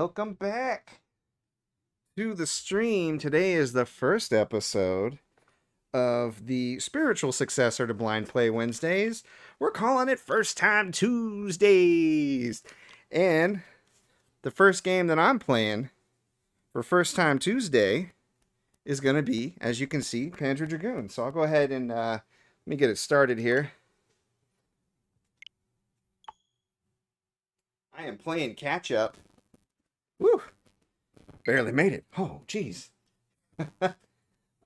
Welcome back to the stream. Today is the first episode of the spiritual successor to Blind Play Wednesdays. We're calling it First Time Tuesdays. And the first game that I'm playing for First Time Tuesday is going to be, as you can see, Panzer Dragoon. So I'll go ahead and let me get it started here. I am playing catch up. Woo! Barely made it. Oh, jeez.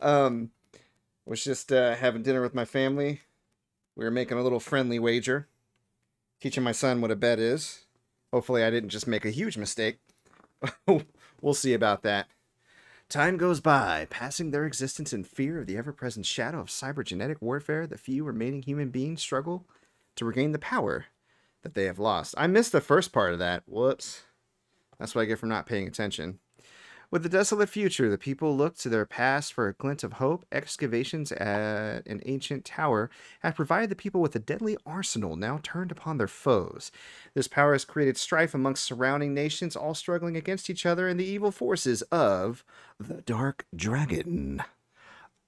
Was just having dinner with my family. We were making a little friendly wager. Teaching my son what a bet is. Hopefully I didn't just make a huge mistake. We'll see about that. Time goes by, passing their existence in fear of the ever-present shadow of cybergenetic warfare. The few remaining human beings struggle to regain the power that they have lost. I missed the first part of that. Whoops. That's what I get for not paying attention. With the desolate future, the people look to their past for a glint of hope. Excavations at an ancient tower have provided the people with a deadly arsenal now turned upon their foes. This power has created strife amongst surrounding nations, all struggling against each other and the evil forces of the Dark Dragon.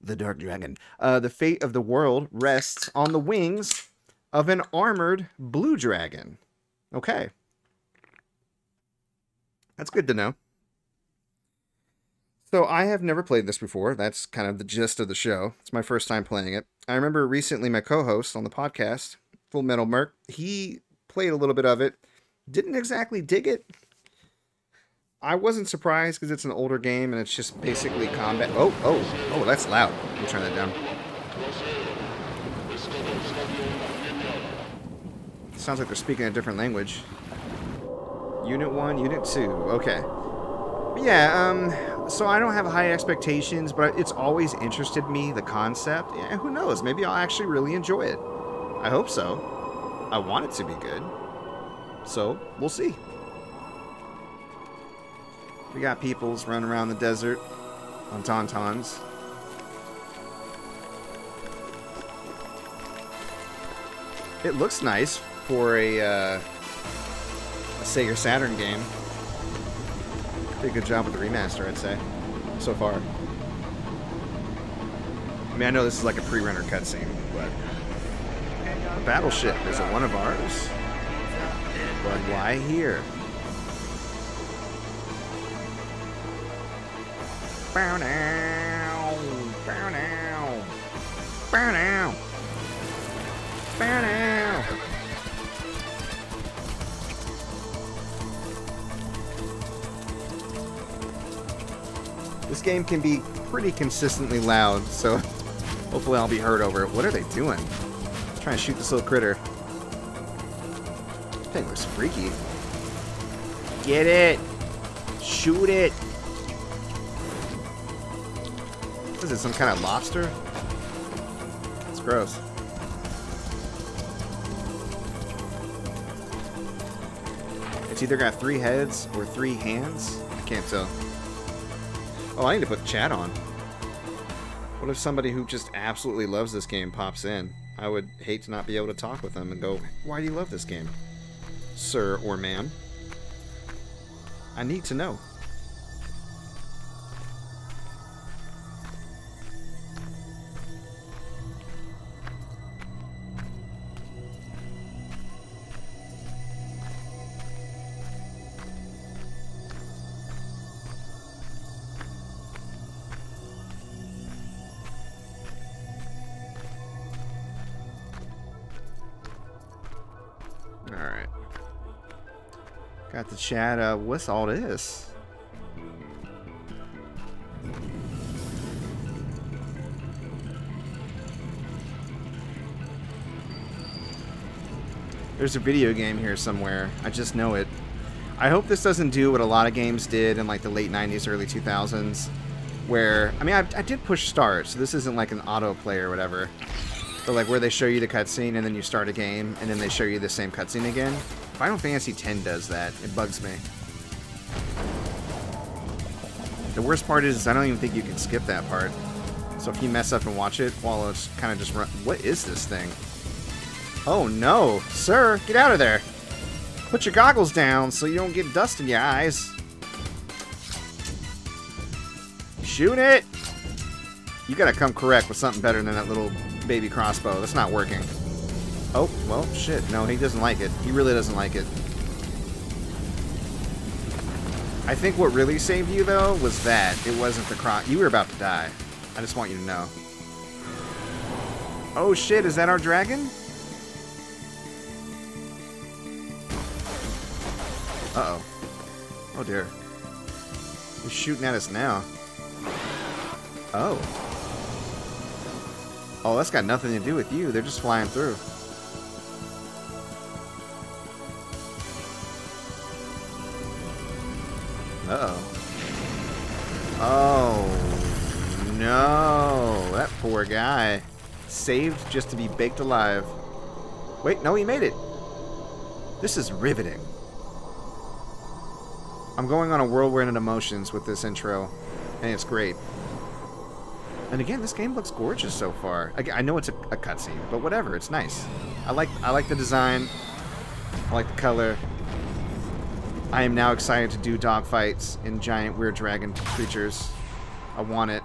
The Dark Dragon. The fate of the world rests on the wings of an armored blue dragon. Okay. That's good to know. So I have never played this before. That's kind of the gist of the show. It's my first time playing it. I remember recently my co-host on the podcast, Full Metal Merc, he played a little bit of it. Didn't exactly dig it. I wasn't surprised because it's an older game and it's just basically combat. Oh, that's loud. I'll turn that down. It sounds like they're speaking a different language. Unit 1, Unit 2. Okay. But yeah, so I don't have high expectations, but it's always interested me, the concept. Yeah, who knows? Maybe I'll actually really enjoy it. I hope so. I want it to be good. So, we'll see. We got peoples running around the desert on tauntauns. It looks nice for a Sega Saturn game. Did a good job with the remaster, I'd say, so far. I mean, I know this is like a pre-render cutscene, but battleship isn't one of ours. But why here? Bow down, bow down, bow down, bow down. This game can be pretty consistently loud, so hopefully I'll be heard over it. What are they doing? I'm trying to shoot this little critter. This thing looks freaky. Get it! Shoot it! What is it, some kind of lobster? It's gross. It's either got three heads or three hands. I can't tell. Oh, I need to put chat on. What if somebody who just absolutely loves this game pops in? I would hate to not be able to talk with them and go, why do you love this game, sir or ma'am? I need to know. Got the chat. What's all this? There's a video game here somewhere. I just know it. I hope this doesn't do what a lot of games did in like the late 90s, early 2000s, where, I mean, I did push start, so this isn't like an autoplay or whatever, but like where they show you the cutscene and then you start a game and then they show you the same cutscene again. Final Fantasy X does that. It bugs me. The worst part is I don't even think you can skip that part. So if you mess up and watch it, while it's kind of just run... What is this thing? Oh no! Sir, get out of there! Put your goggles down so you don't get dust in your eyes. Shoot it! You gotta come correct with something better than that little baby crossbow. That's not working. Oh, well, shit. No, he doesn't like it. He really doesn't like it. I think what really saved you, though, was that. It wasn't the cross. You were about to die. I just want you to know. Oh, shit. Is that our dragon? Uh-oh. Oh, dear. He's shooting at us now. Oh. Oh, that's got nothing to do with you. They're just flying through. Uh-oh. Oh, no. That poor guy. Saved just to be baked alive. Wait, no, he made it. This is riveting. I'm going on a whirlwind of emotions with this intro, and it's great. And again, this game looks gorgeous so far. I know it's a cutscene, but whatever, it's nice. I like the design. I like the color. I am now excited to do dogfights in giant weird dragon creatures. I want it.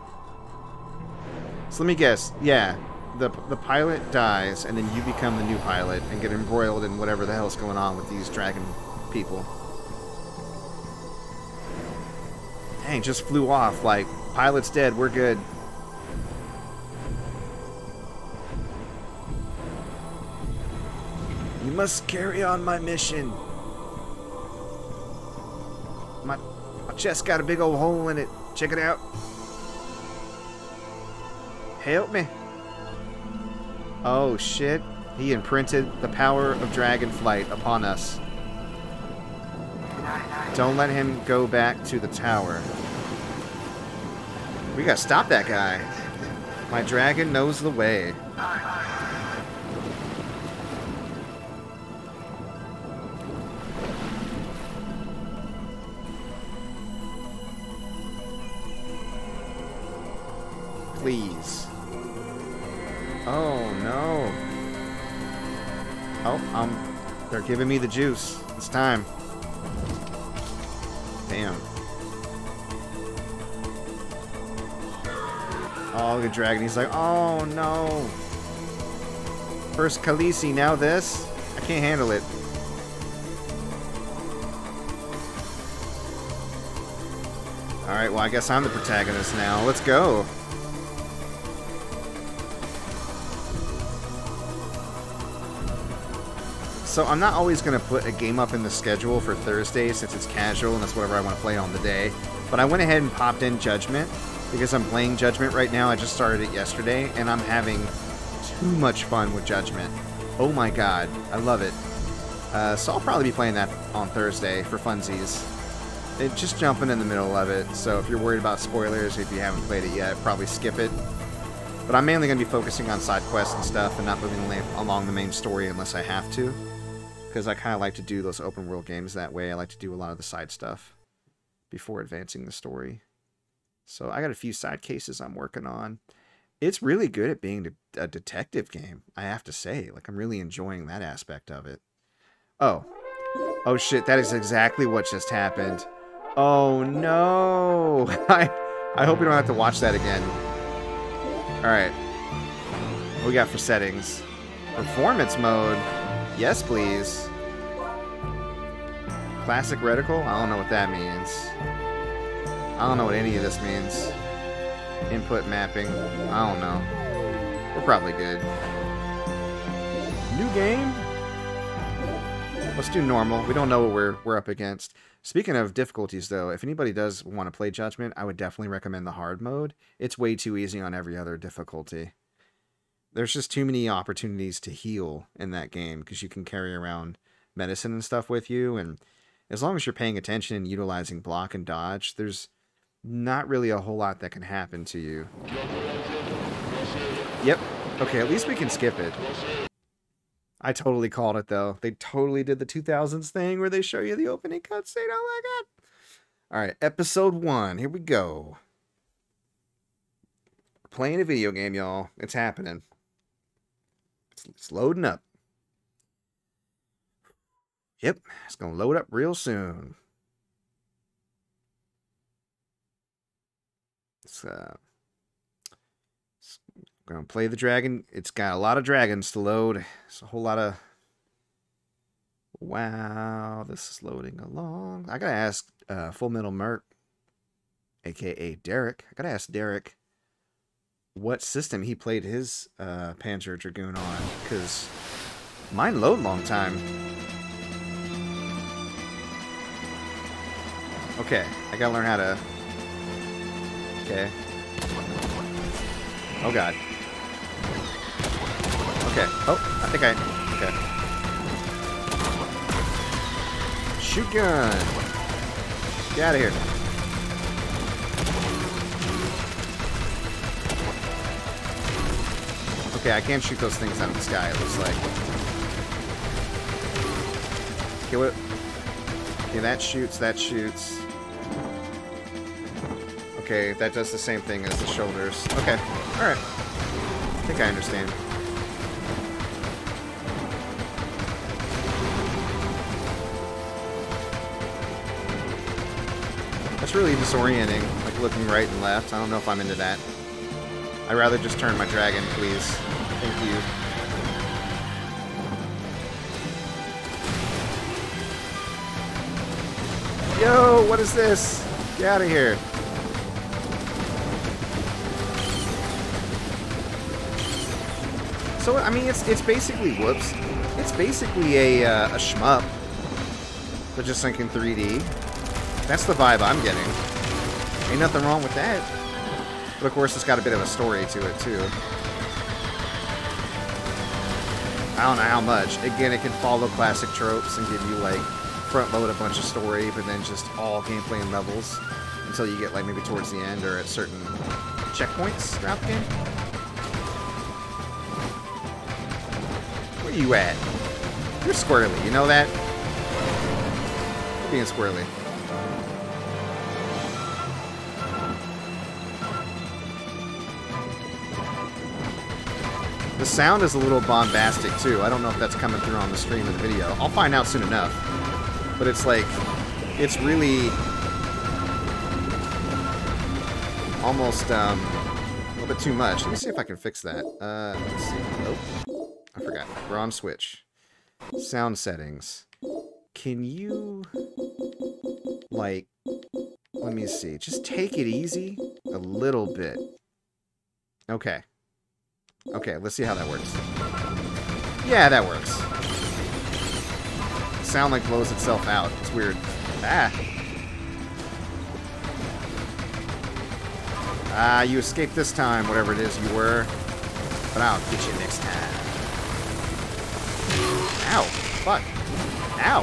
So let me guess. Yeah, the pilot dies, and then you become the new pilot and get embroiled in whatever the hell's going on with these dragon people. Dang, just flew off like, pilot's dead, we're good. You must carry on my mission. My chest got a big old hole in it. Check it out. Help me. Oh shit. He imprinted the power of dragon flight upon us. Don't let him go back to the tower. We gotta stop that guy. My dragon knows the way. Please. Oh, no. Oh, they're giving me the juice. It's time. Damn. Oh, the dragon. He's like, oh, no. First Khaleesi, now this? I can't handle it. Alright, well, I guess I'm the protagonist now. Let's go. So I'm not always going to put a game up in the schedule for Thursday since it's casual and that's whatever I want to play on the day. But I went ahead and popped in Judgment because I'm playing Judgment right now. I just started it yesterday and I'm having too much fun with Judgment. Oh my god, I love it. So I'll probably be playing that on Thursday for funsies. It's just jumping in the middle of it. So if you're worried about spoilers, if you haven't played it yet, probably skip it. But I'm mainly going to be focusing on side quests and stuff and not moving along the main story unless I have to. Because I kind of like to do those open world games that way. I like to do a lot of the side stuff before advancing the story. So I got a few side cases I'm working on. It's really good at being a detective game, I have to say. Like, I'm really enjoying that aspect of it. Oh. Oh, shit. That is exactly what just happened. Oh, no. I hope you don't have to watch that again. All right. What we got for settings? Performance mode. Yes, please. Classic reticle? I don't know what that means. I don't know what any of this means. Input mapping? I don't know. We're probably good. New game? Let's do normal. We don't know what we're up against. Speaking of difficulties, though, if anybody does want to play Judgment, I would definitely recommend the hard mode. It's way too easy on every other difficulty. There's just too many opportunities to heal in that game because you can carry around medicine and stuff with you. And as long as you're paying attention and utilizing block and dodge, there's not really a whole lot that can happen to you. Yep. Okay, at least we can skip it. I totally called it, though. They totally did the 2000s thing where they show you the opening cutscene. Oh, my God. All right, episode 1. Here we go. We're playing a video game, y'all. It's happening. It's loading up. Yep, it's going to load up real soon. It's It's gonna play the dragon. It's got a lot of dragons to load. It's a whole lot of. Wow, this is loading along. I gotta ask Full Metal Merc, aka Derek. I gotta ask Derek what system he played his Panzer Dragoon on, because mine load long time. Okay, I gotta learn how to. Okay. Oh god. Okay. Oh, I think I. Okay. Shoot gun! Get out of here. Okay, I can't shoot those things out of the sky, it looks like. Kill it. Okay, that shoots, that shoots. Okay, that does the same thing as the shoulders. Okay, alright. I think I understand. It's really disorienting, like looking right and left. I don't know if I'm into that. I'd rather just turn my dragon, please. Thank you. Yo, what is this? Get out of here. So, I mean, it's basically, whoops. It's basically a shmup, but just like in 3D. That's the vibe I'm getting. Ain't nothing wrong with that. But of course, it's got a bit of a story to it, too. I don't know how much. Again, it can follow classic tropes and give you, like, front-load a bunch of story, but then just all gameplay and levels until you get, like, maybe towards the end or at certain checkpoints throughout the game. Where you at? You're squirrely, you know that? You're being squirrely. The sound is a little bombastic, too. I don't know if that's coming through on the stream or the video. I'll find out soon enough. But it's like, it's really almost a little bit too much. Let me see if I can fix that. Let's see. Oh, I forgot. We're on Switch. Sound settings. Can you, like, let me see. Just take it easy a little bit. Okay. Okay, let's see how that works. Yeah, that works. The sound like blows itself out. It's weird. Ah! Ah, you escaped this time, whatever it is you were. But I'll get you next time. Ow! Fuck! Ow!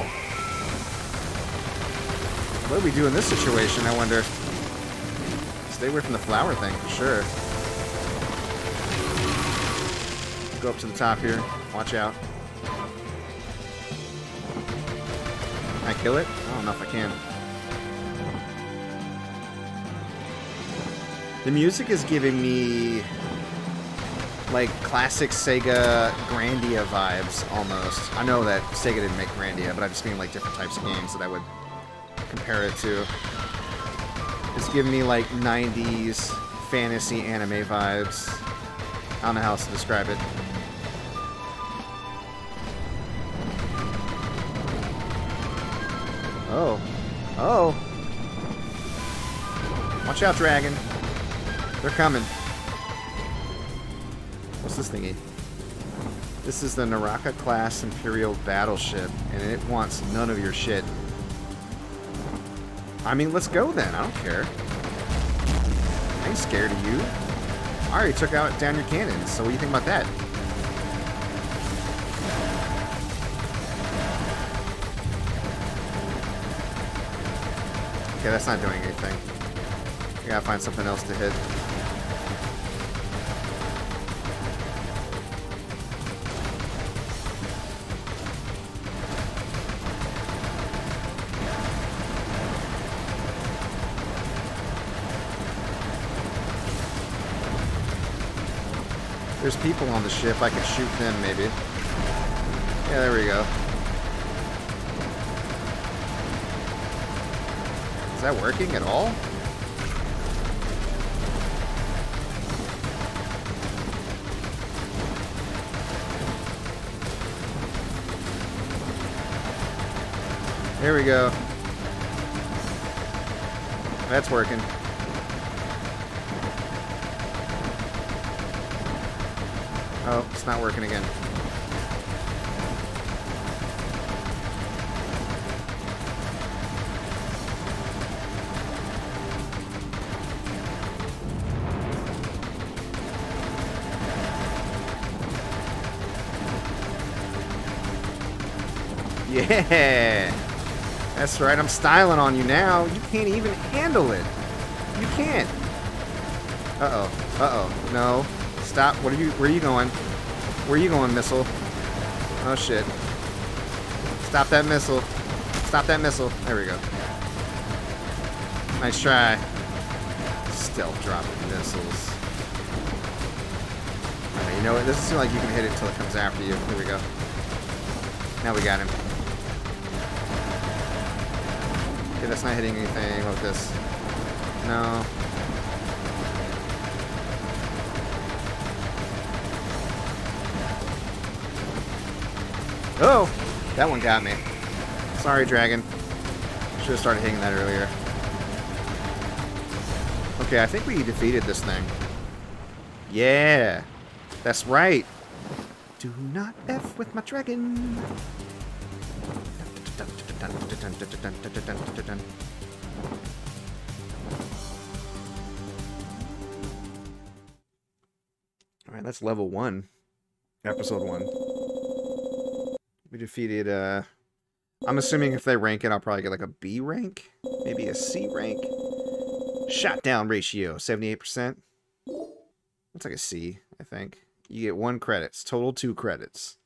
What do we do in this situation, I wonder? Stay away from the flower thing, for sure. Go up to the top here. Watch out. Can I kill it? I don't know if I can. The music is giving me like classic Sega Grandia vibes almost. I know that Sega didn't make Grandia, but I just mean like different types of games that I would compare it to. It's giving me like 90s fantasy anime vibes. I don't know how else to describe it. Oh. Oh. Watch out, dragon. They're coming. What's this thingy? This is the Naraka class Imperial battleship, and it wants none of your shit. I mean, let's go then. I don't care. I ain't scared of you. I already took out down your cannons, so what do you think about that? Okay, that's not doing anything. I gotta find something else to hit. There's people on the ship. I can shoot them, maybe. Yeah, there we go. Is that working at all? Here we go. That's working. Oh, it's not working again. Yeah! That's right, I'm styling on you now. You can't even handle it. You can't. Uh-oh. Uh-oh. No. Stop. What are you... Where are you going? Where are you going, missile? Oh, shit. Stop that missile. Stop that missile. There we go. Nice try. Stealth dropping missiles. Right, you know what? It doesn't seem like you can hit it until it comes after you. Here we go. Now we got him. Okay, that's not hitting anything like this. No. Oh! That one got me. Sorry, Dragon. Should have started hitting that earlier. Okay, I think we defeated this thing. Yeah! That's right! Do not F with my dragon! Alright, that's level 1. Episode 1. We defeated, I'm assuming if they rank it, I'll probably get like a B rank? Maybe a C rank? Shot down ratio, 78%. That's like a C, I think. You get 1 credits. Total 2 credits.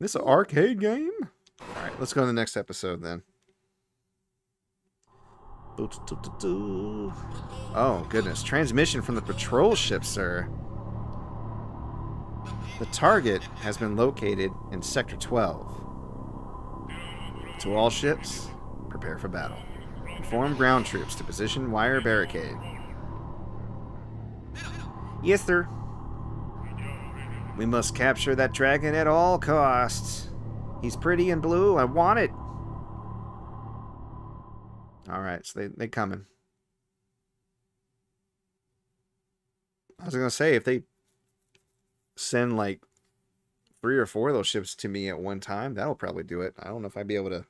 This an arcade game? Alright, let's go to the next episode then. Oh, goodness. Transmission from the patrol ship, sir. The target has been located in Sector 12. To all ships, prepare for battle. Inform ground troops to position wire barricade. Yes, sir. We must capture that dragon at all costs. He's pretty and blue. I want it. Alright, so they coming. I was going to say, if they send like 3 or 4 of those ships to me at one time, that'll probably do it. I don't know if I'd be able to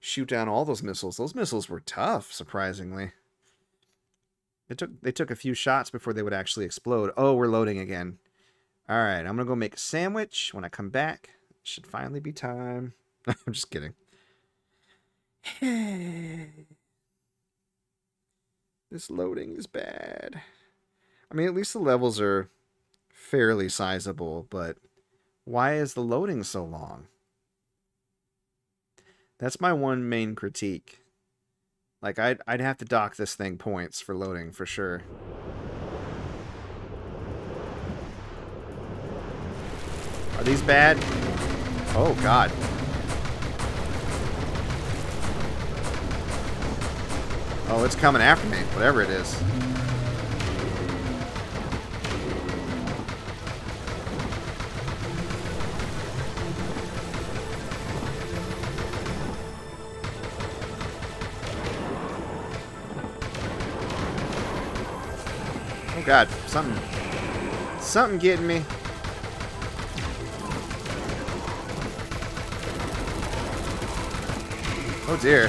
shoot down all those missiles. Those missiles were tough, surprisingly. They took a few shots before they would actually explode. Oh, we're loading again. All right, I'm going to go make a sandwich. When I come back, it should finally be time. I'm just kidding. This loading is bad. I mean, at least the levels are fairly sizable, but why is the loading so long? That's my one main critique. Like, I'd have to dock this thing points for loading, for sure. Are these bad? Oh, God. Oh, it's coming after me, whatever it is. Oh, God. Something getting me. Oh dear.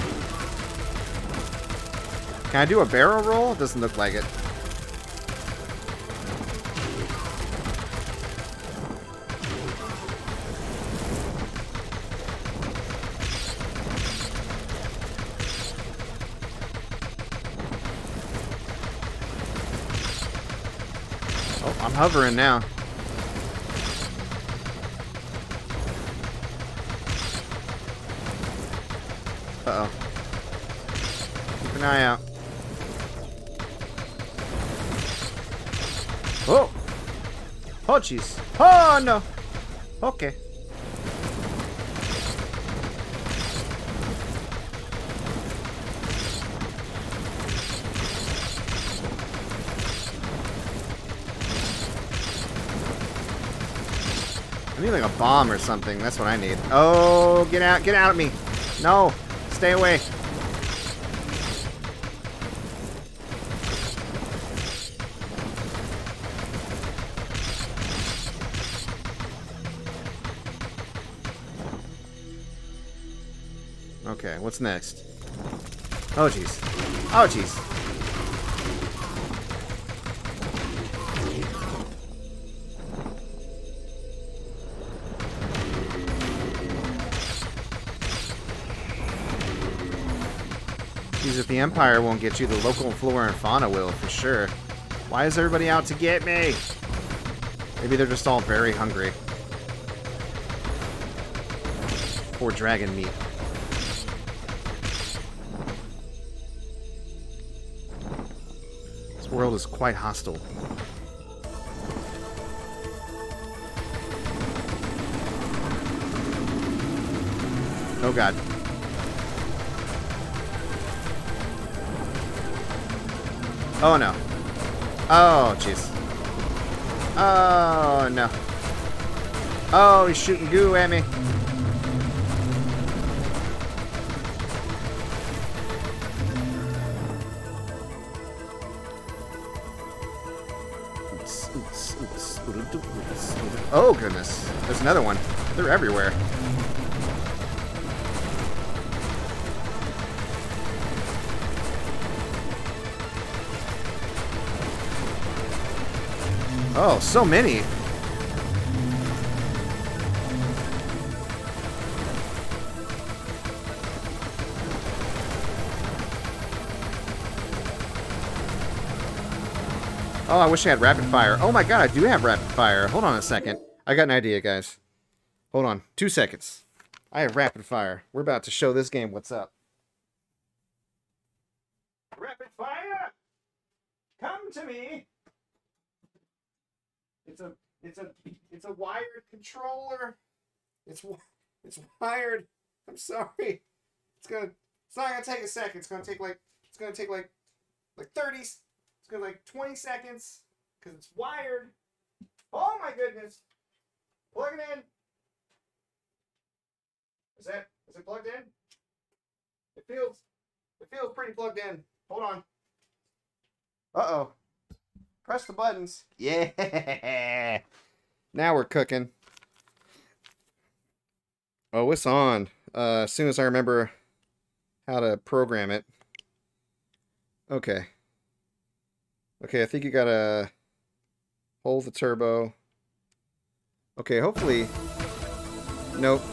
Can I do a barrel roll? Doesn't look like it. Oh, I'm hovering now. Eye out. Oh! Oh, jeez. Oh, no! Okay. I I need like a bomb or something. That's what I need. Oh, get out. Get out of me. No. Stay away. Okay, what's next? Oh, jeez. Oh, jeez. If the Empire won't get you, the local flora and fauna will, for sure. Why is everybody out to get me? Maybe they're just all very hungry. Poor dragon meat. This world is quite hostile. Oh god. Oh no. Oh jeez. Oh no. Oh, he's shooting goo at me. Oh goodness. There's another one. They're everywhere. Oh, so many. Oh, I wish I had rapid fire. Oh my god, I do have rapid fire. Hold on a second. I got an idea, guys. Hold on. 2 seconds. I have rapid fire. We're about to show this game what's up. Rapid fire! Come to me! It's a wired controller. It's wired. I'm sorry. It's not gonna take a second. It's gonna take like 30. It's gonna like 20 seconds because it's wired. Oh my goodness! Plug it in. Is it plugged in? It feels pretty plugged in. Hold on. Uh-oh. Press the buttons. Yeah. Now we're cooking. Oh, it's on. As soon as I remember how to program it. Okay. Okay, I think you gotta hold the turbo. Okay, hopefully. Nope.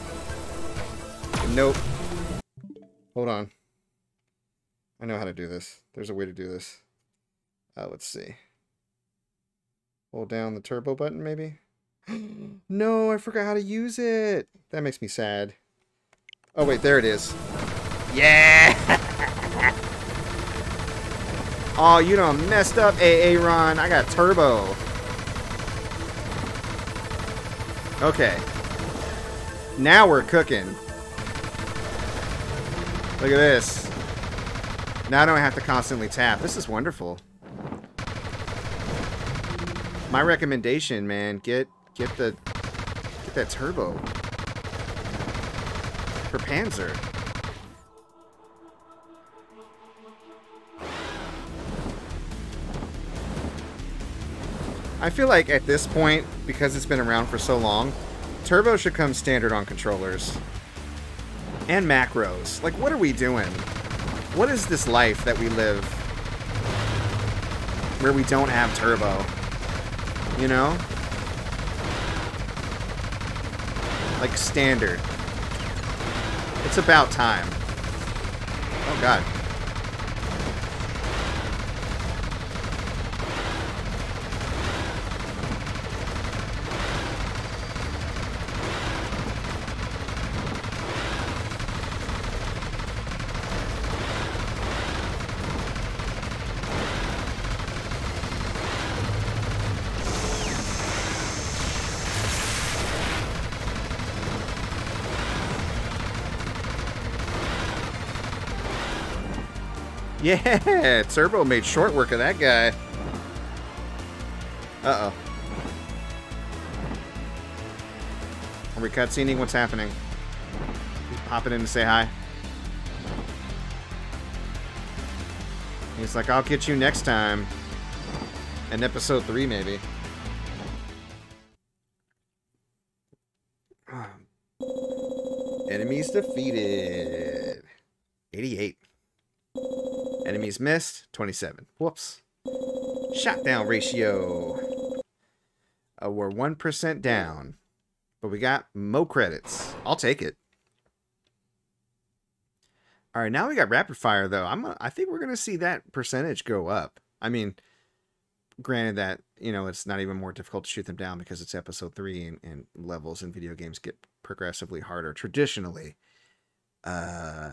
Nope. Hold on. I know how to do this. There's a way to do this. Let's see. Hold down the turbo button, maybe? No, I forgot how to use it. That makes me sad. Oh, wait, there it is. Yeah! Oh, you done messed up, Aaron. I got turbo. Okay. Now we're cooking. Look at this. Now I don't have to constantly tap. This is wonderful. My recommendation, man, get that turbo for Panzer. I feel like at this point, because it's been around for so long, turbo should come standard on controllers and macros. Like, what are we doing? What is this life that we live where we don't have turbo? You know? Like standard. It's about time. Oh god. Yeah, turbo made short work of that guy. Uh-oh. Are we cutscening? What's happening? He's popping in to say hi. He's like, I'll get you next time. In episode 3, maybe. Enemies defeated. 88. Enemies missed. 27. Whoops. Shot down ratio. We're 1% down. But we got mo credits. I'll take it. All right, now we got rapid fire though. I think we're gonna see that percentage go up. I mean, granted that it's not even more difficult to shoot them down because it's episode 3 and levels in video games get progressively harder traditionally. Yeah,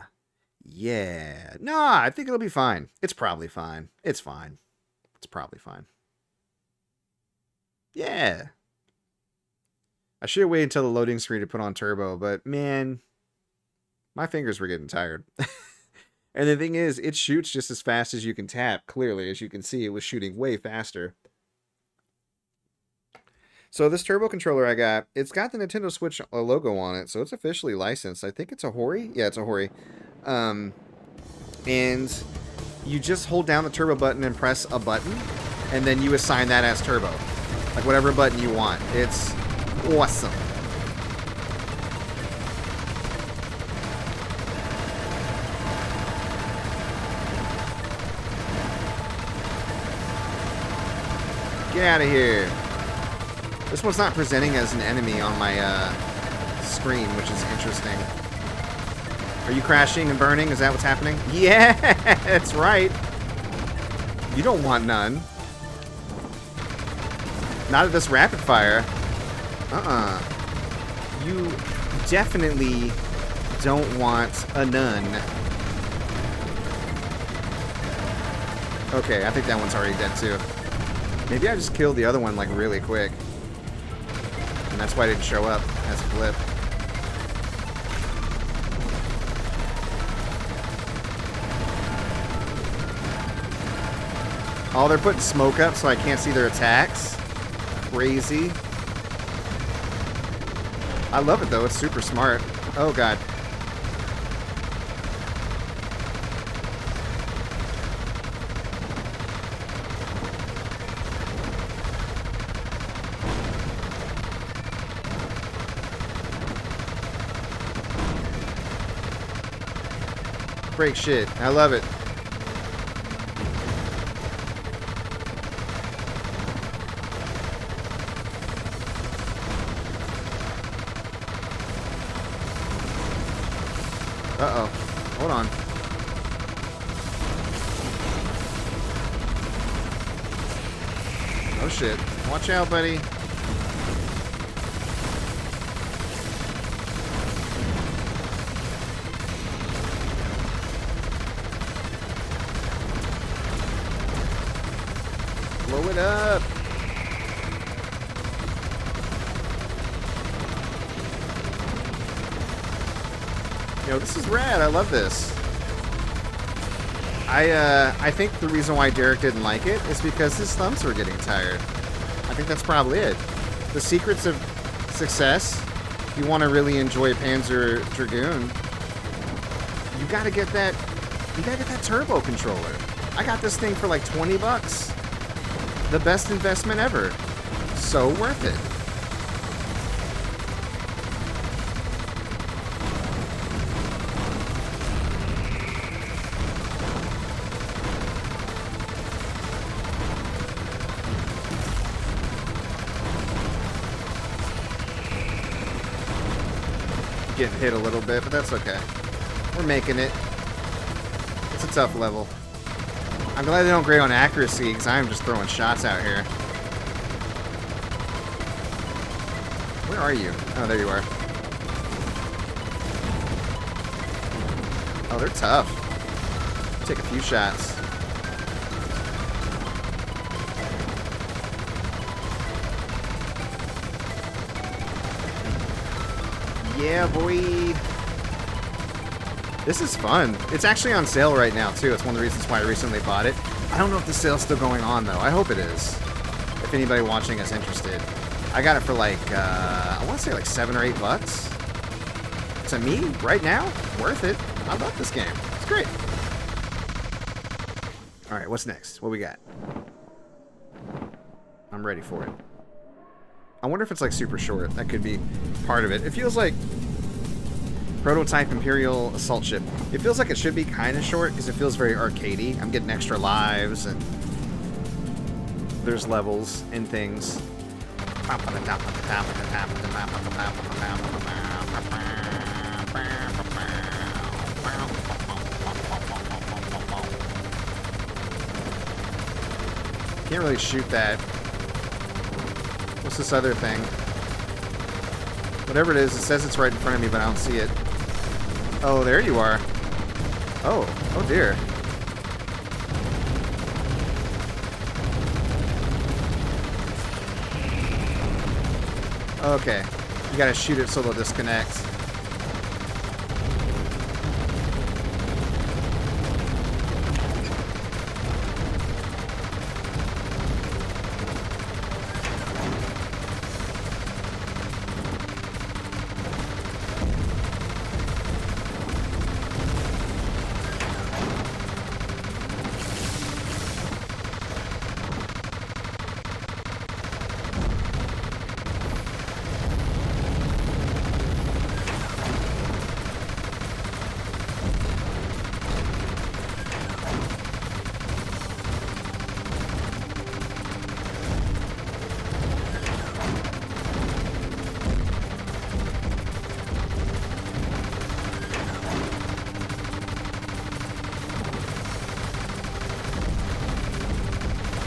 nah, I think it'll be fine. It's probably fine. It's fine. It's probably fine. Yeah. I should have waited until the loading screen to put on turbo, but man. My fingers were getting tired. And the thing is, it shoots just as fast as you can tap. Clearly, as you can see, it was shooting way faster. So this turbo controller I got, it's got the Nintendo Switch logo on it. So it's officially licensed. I think it's a Hori. Yeah, it's a Hori. And you just hold down the turbo button and press a button. And then you assign that as turbo. Like whatever button you want. It's awesome. Get out of here. This one's not presenting as an enemy on my screen, which is interesting. Are you crashing and burning? Is that what's happening? Yeah, that's right. You don't want none. Not at this rapid fire. You definitely don't want a none. Okay, I think that one's already dead too. Maybe I just killed the other one, like, really quick. And that's why I didn't show up as a blip. Oh, they're putting smoke up so I can't see their attacks. Crazy. I love it, though. It's super smart. Oh, God. Break shit. I love it. Uh-oh. Hold on. Oh shit. Watch out, buddy. Up. Yo, this is rad. I love this. I think the reason why Derek didn't like it is because his thumbs were getting tired. I think that's probably it. The secrets of success, if you want to really enjoy Panzer Dragoon, you gotta get that turbo controller. I got this thing for like 20 bucks. The best investment ever. So worth it. Getting hit a little bit, but that's okay. We're making it. It's a tough level. I'm glad they don't grade on accuracy, because I am just throwing shots out here. Where are you? Oh, there you are. Oh, they're tough. Take a few shots. Yeah, boy. This is fun. It's actually on sale right now, too. It's one of the reasons why I recently bought it. I don't know if the sale's still going on, though. I hope it is. If anybody watching is interested. I got it for like, I want to say like $7 or $8. To me, right now, worth it. I love this game. It's great. All right, what's next? What we got? I'm ready for it. I wonder if it's like super short. That could be part of it. It feels like Prototype Imperial Assault Ship. It feels like it should be kind of short because it feels very arcadey. I'm getting extra lives and there's levels and things. Can't really shoot that. What's this other thing? Whatever it is, it says it's right in front of me, but I don't see it. Oh, there you are. Oh, oh dear. Okay, you gotta shoot it so they'll disconnect.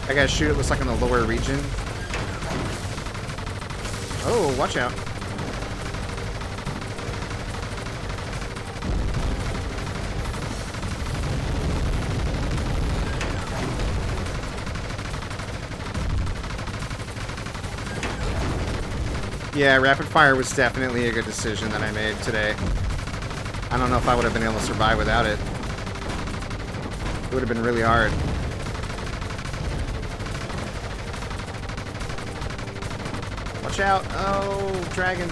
I gotta shoot, it looks like in the lower region. Oh, watch out. Yeah, rapid fire was definitely a good decision that I made today. I don't know if I would have been able to survive without it. It would have been really hard. Out. Oh, dragon.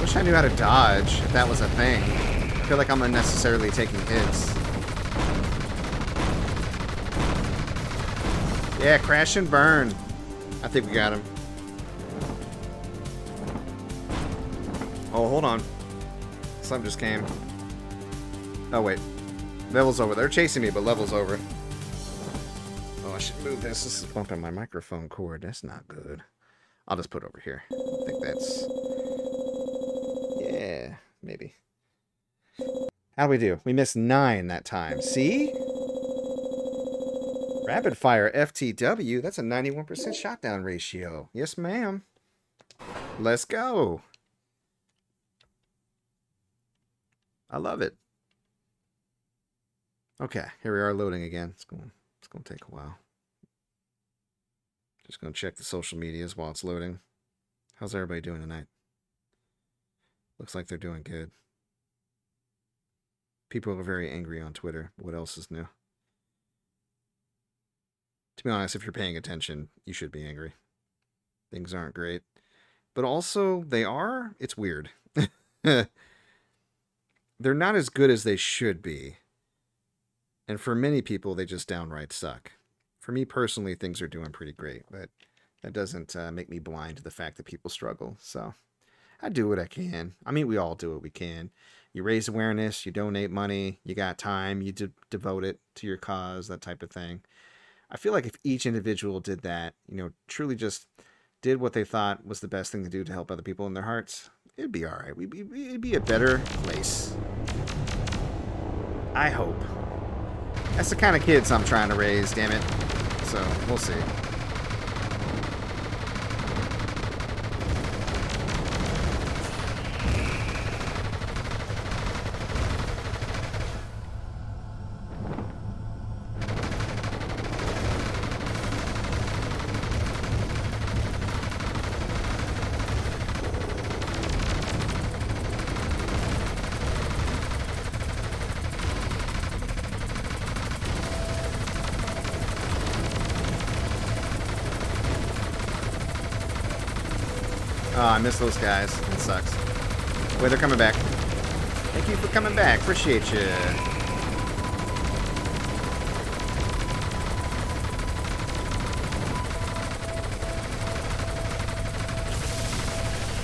Wish I knew how to dodge, if that was a thing. I feel like I'm unnecessarily taking hits. Yeah, crash and burn. I think we got him. Oh, hold on. Something just came. Oh, wait. Level's over. They're chasing me, but level's over. Oh, I should move this. This is bumping my microphone cord. That's not good. I'll just put it over here. I think that's... yeah, maybe. How do we do? We missed 9 that time. See? Rapid fire FTW. That's a 91% shotdown ratio. Yes, ma'am. Let's go. I love it. Okay, here we are loading again. It's gonna take a while. Just gonna check the social medias while it's loading. How's everybody doing tonight? Looks like they're doing good. People are very angry on Twitter. What else is new? To be honest, if you're paying attention, you should be angry. Things aren't great. But also, they are. It's weird. They're not as good as they should be. And for many people, they just downright suck. For me personally, things are doing pretty great, but that doesn't make me blind to the fact that people struggle. So I do what I can. I mean, we all do what we can. You raise awareness, you donate money, you got time, you devote it to your cause, that type of thing. I feel like if each individual did that, you know, truly just did what they thought was the best thing to do to help other people in their hearts, it'd be all right. It'd be a better place. I hope. That's the kind of kids I'm trying to raise, damn it. So, we'll see. I miss those guys. It sucks. Wait, they're coming back. Thank you for coming back. Appreciate you.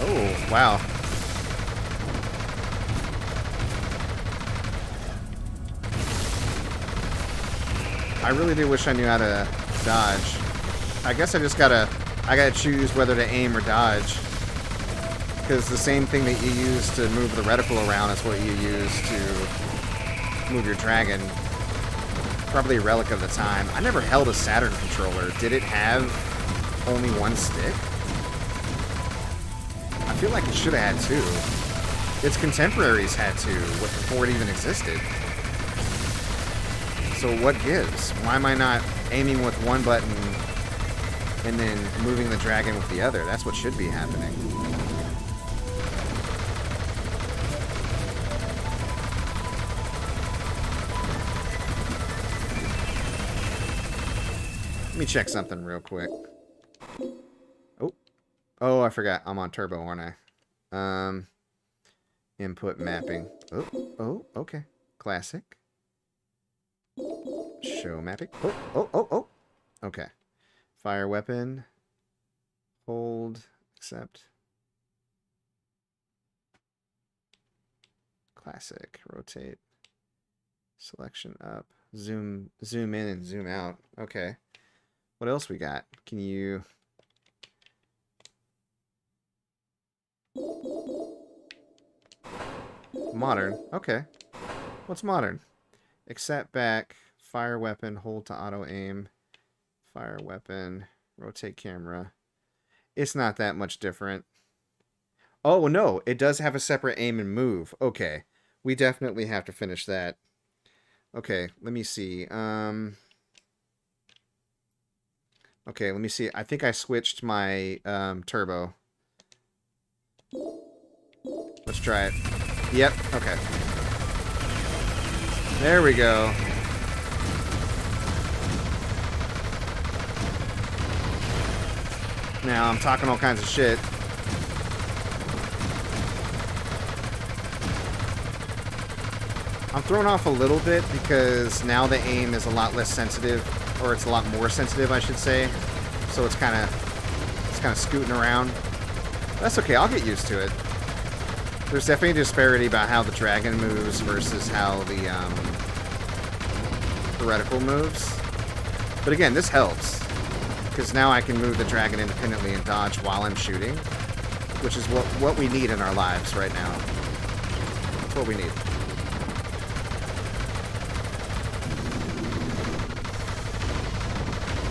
Oh, wow. I really do wish I knew how to dodge. I guess I just gotta... I gotta choose whether to aim or dodge. Because the same thing that you use to move the reticle around is what you use to move your dragon. Probably a relic of the time. I never held a Saturn controller. Did it have only one stick? I feel like it should have had two. Its contemporaries had two before it even existed. So what gives? Why am I not aiming with one button and then moving the dragon with the other? That's what should be happening. Let me check something real quick. Oh. Oh, I forgot. I'm on turbo, aren't I? Input mapping. Oh, oh, okay. Classic. Show mapping. Oh, oh, oh, oh. Okay. Fire weapon. Hold. Accept. Classic. Rotate. Selection up. Zoom. Zoom in and zoom out. Okay. What else we got? Can you... Modern. Okay. What's modern? Accept back. Fire weapon, hold to auto aim, fire weapon, rotate camera. It's not that much different. Oh, no, it does have a separate aim and move. Okay, we definitely have to finish that. Okay, let me see. Okay, let me see. I think I switched my turbo. Let's try it. Yep, okay. There we go. Now I'm talking all kinds of shit. I'm thrown off a little bit because now the aim is a lot less sensitive, or it's a lot more sensitive, I should say. So it's kind of scooting around. That's okay. I'll get used to it. There's definitely a disparity about how the dragon moves versus how the reticle moves. But again, this helps. Because now I can move the dragon independently and dodge while I'm shooting, which is what we need in our lives right now. That's what we need.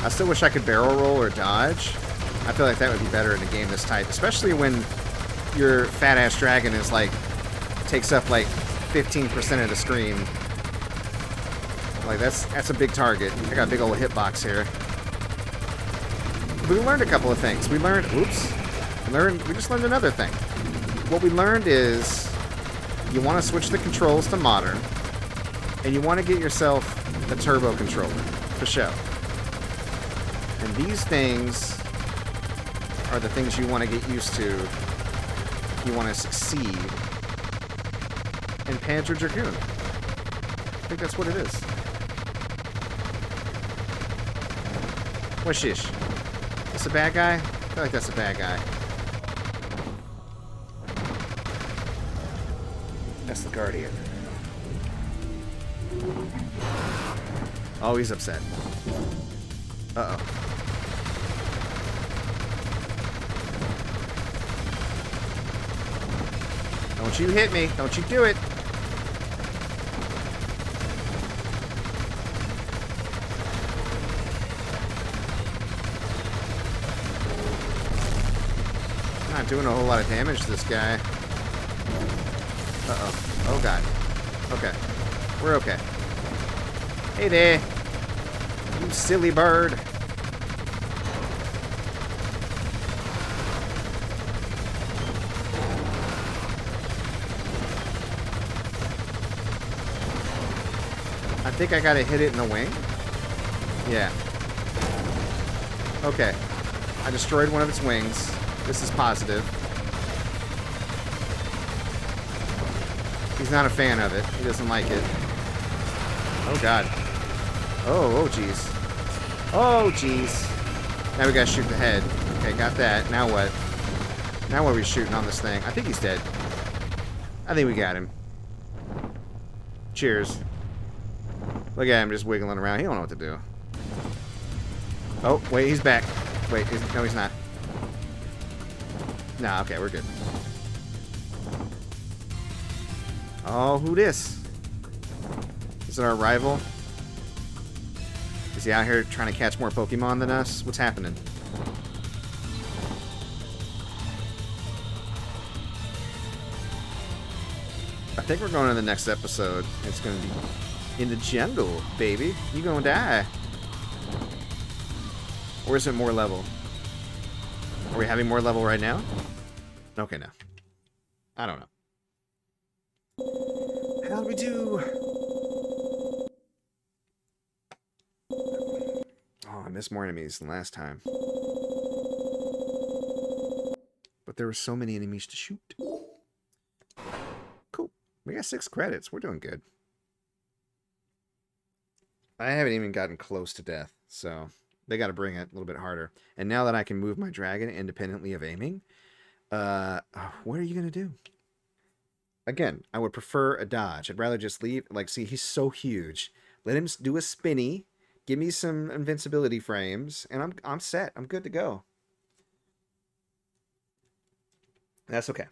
I still wish I could barrel roll or dodge. I feel like that would be better in a game this type, especially when your fat-ass dragon is like, takes up like 15% of the screen. Like that's a big target. I got a big old hitbox here. We learned a couple of things. We learned... Oops. We just learned another thing. What we learned is you want to switch the controls to modern, and you want to get yourself a turbo controller, for show. And these things are the things you want to get used to. You want to succeed in Panzer Dragoon. I think that's what it is. What's this? That's a bad guy? I feel like that's a bad guy. That's the Guardian. Oh, he's upset. Uh-oh. Don't you hit me. Don't you do it. Doing a whole lot of damage to this guy. Uh-oh. Oh, God. Okay. We're okay. Hey there. You silly bird. I think I gotta hit it in the wing. Yeah. Okay. I destroyed one of its wings. This is positive. He's not a fan of it. He doesn't like it. Oh god. Oh, oh jeez. Oh jeez. Now we gotta shoot the head. Okay, got that. Now what? Now what are we shooting on this thing? I think he's dead. I think we got him. Cheers. Look at him just wiggling around. He don't know what to do. Oh, wait, he's back. Wait, no, he's not. Nah, okay, we're good. Oh, who this? Is it our rival? Is he out here trying to catch more Pokemon than us? What's happening? I think we're going to the next episode. It's going to be in the jungle, baby. You gonna die. Or is it more level? Are we having more level right now? Okay, no. I don't know. How'd we do? Oh, I missed more enemies than last time. But there were so many enemies to shoot. Cool. We got 6 credits. We're doing good. I haven't even gotten close to death, so they got to bring it a little bit harder. And now that I can move my dragon independently of aiming, what are you going to do? Again, I would prefer a dodge. I'd rather just leave. Like, see, he's so huge. Let him do a spinny. Give me some invincibility frames, and I'm set. I'm good to go. That's okay.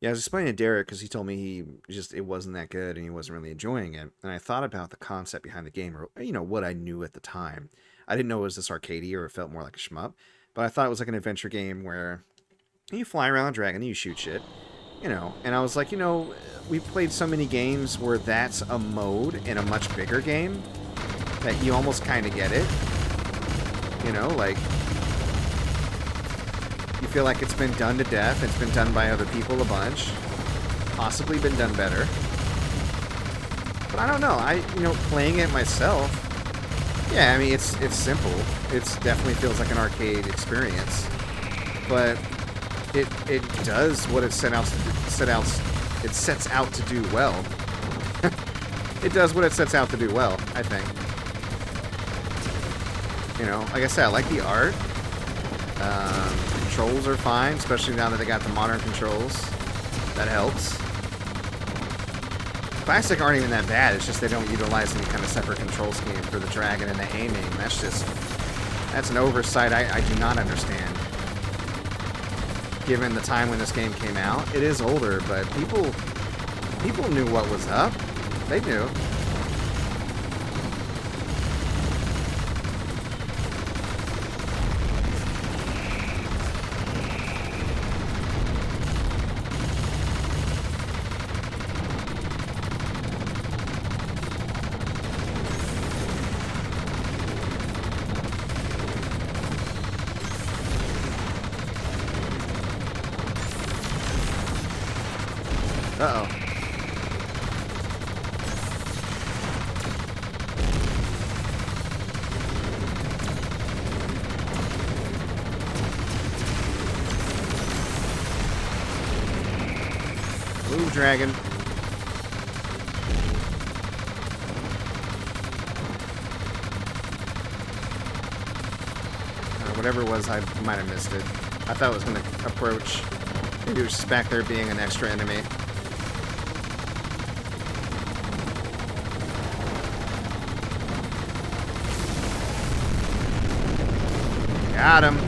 Yeah, I was explaining to Derek because he told me it wasn't that good and he wasn't really enjoying it. And I thought about the concept behind the game, or you know what I knew at the time. I didn't know it was this arcadey or it felt more like a shmup, but I thought it was like an adventure game where you fly around a dragon and you shoot shit, you know. And I was like, you know, we've played so many games where that's a mode in a much bigger game that you almost kind of get it, you know, like. You feel like it's been done to death. It's been done by other people a bunch. Possibly been done better. But I don't know. Playing it myself. Yeah, I mean, it's simple. It definitely feels like an arcade experience. But it does what it sets out to do well. It does what it sets out to do well, I think. You know, like I said, I like the art. Controls are fine, especially now that they got the modern controls. That helps. Classic aren't even that bad, it's just they don't utilize any kind of separate control scheme for the dragon and the aiming. That's an oversight I do not understand. Given the time when this game came out, it is older, but people knew what was up. They knew. Dragon. Whatever it was, I might have missed it. I thought it was going to approach. Maybe it was just back there being an extra enemy. Got him.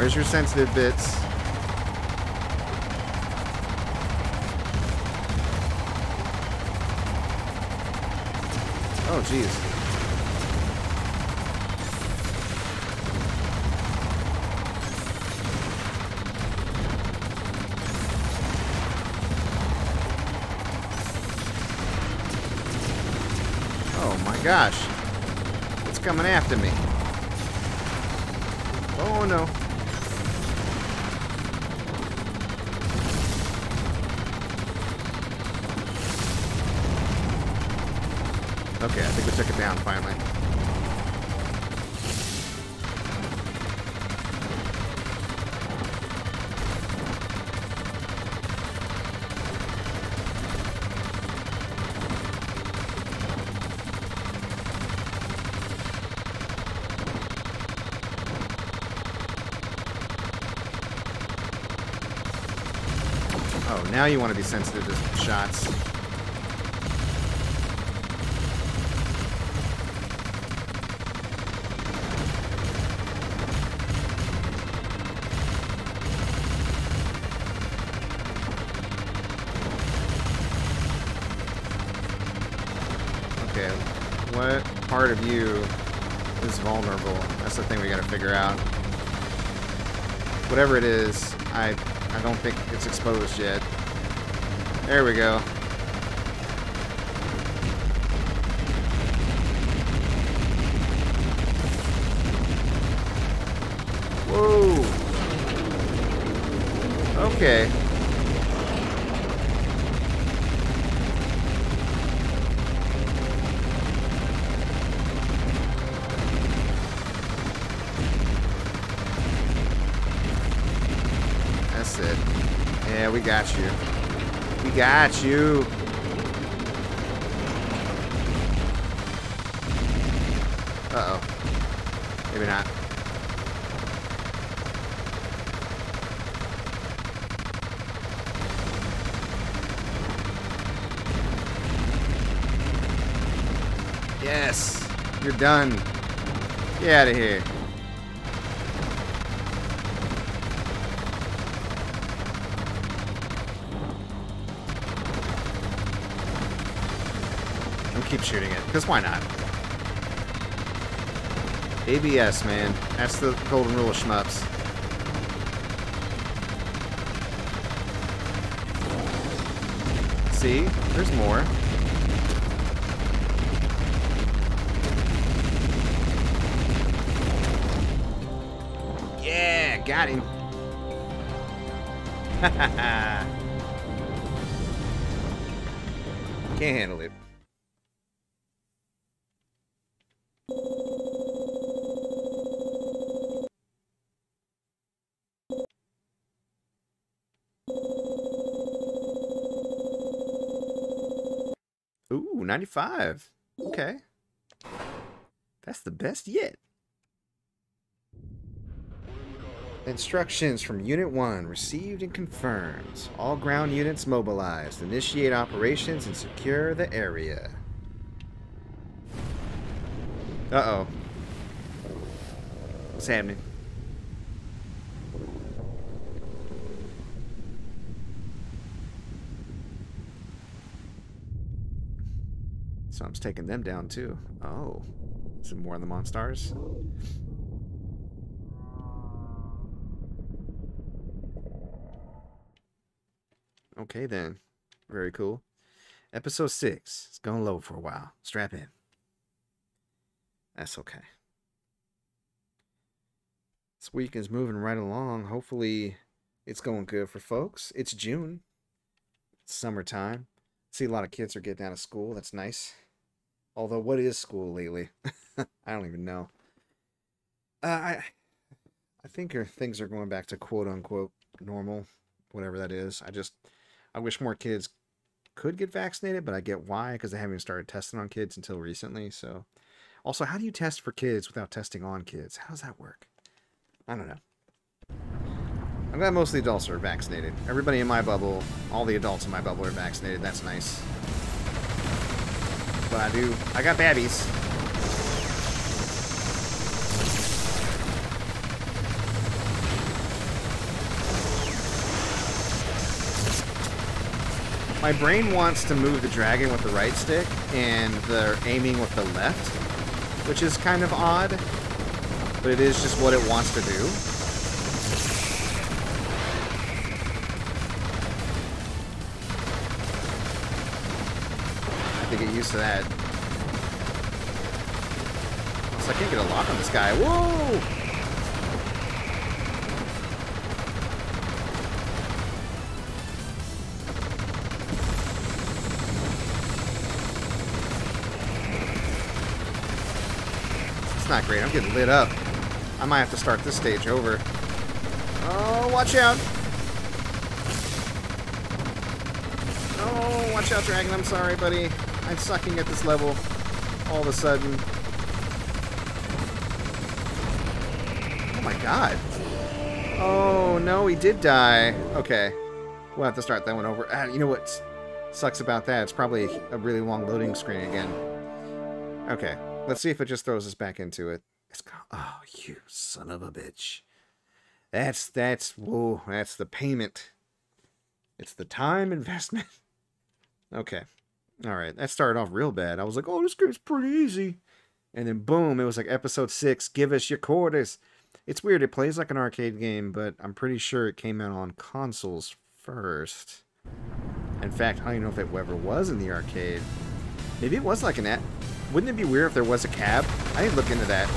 Where's your sensitive bits? Oh, jeez. Oh my gosh. It's coming after me. Oh no. Okay, I think we took it down finally. Now you want to be sensitive to shots. Okay, what part of you is vulnerable? That's the thing we gotta figure out. Whatever it is, I don't think it's exposed yet. There we go. Whoa. Okay. That's it. Yeah, we got you. We got you. Uh-oh. Maybe not. Yes. You're done. Get out of here. Keep shooting it, because why not? ABS, man. That's the golden rule of shmups. See? There's more. Yeah! Got him! Can't handle it. Ooh, 95. Okay. That's the best yet. Instructions from Unit 1 received and confirmed. All ground units mobilized. Initiate operations and secure the area. Uh-oh. What's happening? So I'm just taking them down too. Oh, some more of the Monstars. Okay then, very cool. Episode 6, it's going low for a while. Strap in. That's okay. This week is moving right along. Hopefully it's going good for folks. It's June, it's summertime. See, a lot of kids are getting out of school. That's nice. Although, what is school lately? I don't even know. I think things are going back to quote-unquote normal, whatever that is. I wish more kids could get vaccinated, but I get why, because they haven't even started testing on kids until recently. So, also, how do you test for kids without testing on kids? How does that work? I don't know. I'm glad most of the adults are vaccinated. Everybody in my bubble, all the adults in my bubble are vaccinated. That's nice. But I got babbies. My brain wants to move the dragon with the right stick, and they're aiming with the left, which is kind of odd, but it is just what it wants to do. To get used to that. So I can't get a lock on this guy. Whoa! that's not great. I'm getting lit up. I might have to start this stage over. Oh, watch out! Oh, watch out, Dragon. I'm sorry, buddy. I'm sucking at this level all of a sudden. Oh my god. Oh, no, he did die. Okay. We'll have to start that one over. Ah, you know what sucks about that? It's probably a really long loading screen again. Okay. Let's see if it just throws us back into it. It's gone. Oh, you son of a bitch. Whoa, that's the payment. It's the time investment. Okay. All right. That started off real bad. I was like, oh, this game's pretty easy. And then boom, it was like episode 6, give us your quarters. It's weird. It plays like an arcade game, but I'm pretty sure it came out on consoles first. In fact, I don't even know if it ever was in the arcade. Maybe it was like an app. Wouldn't it be weird if there was a cab? I didn't look into that.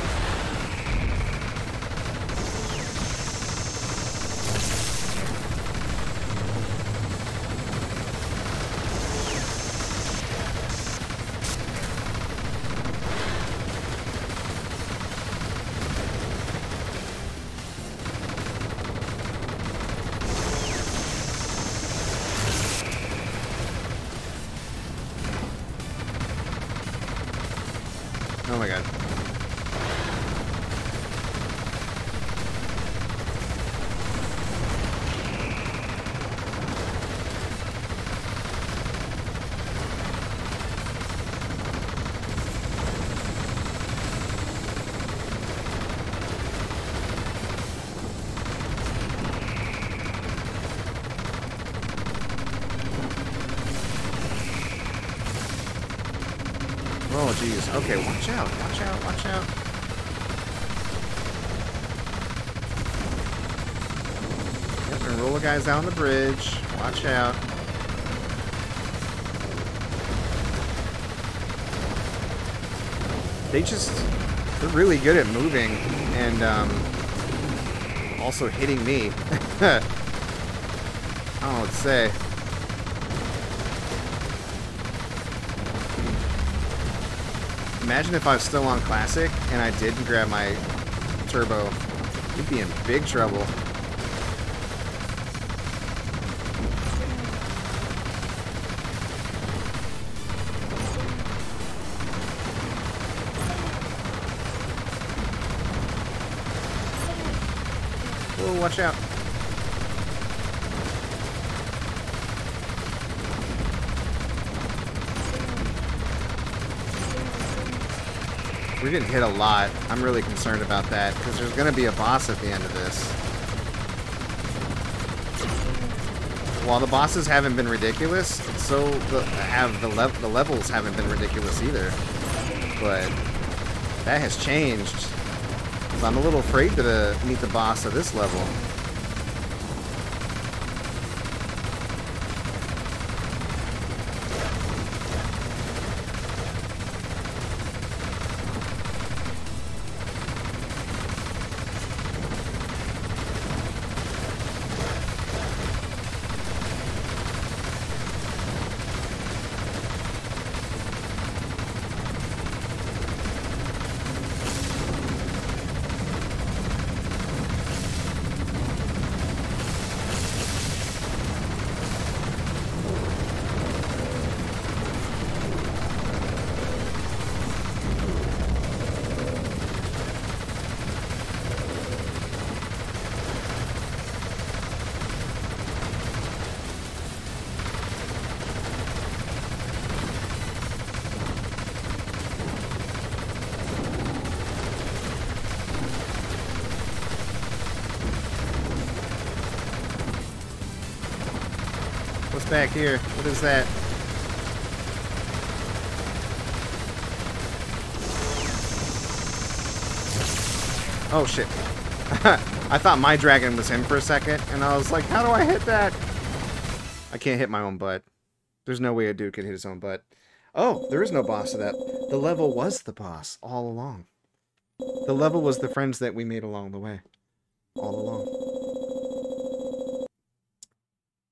Okay, watch out, watch out, watch out. Yep, we're gonna roll the guys down the bridge. Watch out. They're really good at moving and also hitting me. I don't know what to say. Imagine if I was still on Classic and I didn't grab my turbo. You'd be in big trouble. Oh, watch out. We're getting hit a lot. I'm really concerned about that because there's going to be a boss at the end of this. While the bosses haven't been ridiculous, so the levels haven't been ridiculous either. But that has changed. So I'm a little afraid to meet the boss at this level. Back here. What is that? Oh shit. I thought my dragon was him for a second and I was like, how do I hit that? I can't hit my own butt. There's no way a dude could hit his own butt. Oh, there is no boss to that. The level was the boss all along. The level was the friends that we made along the way. All along.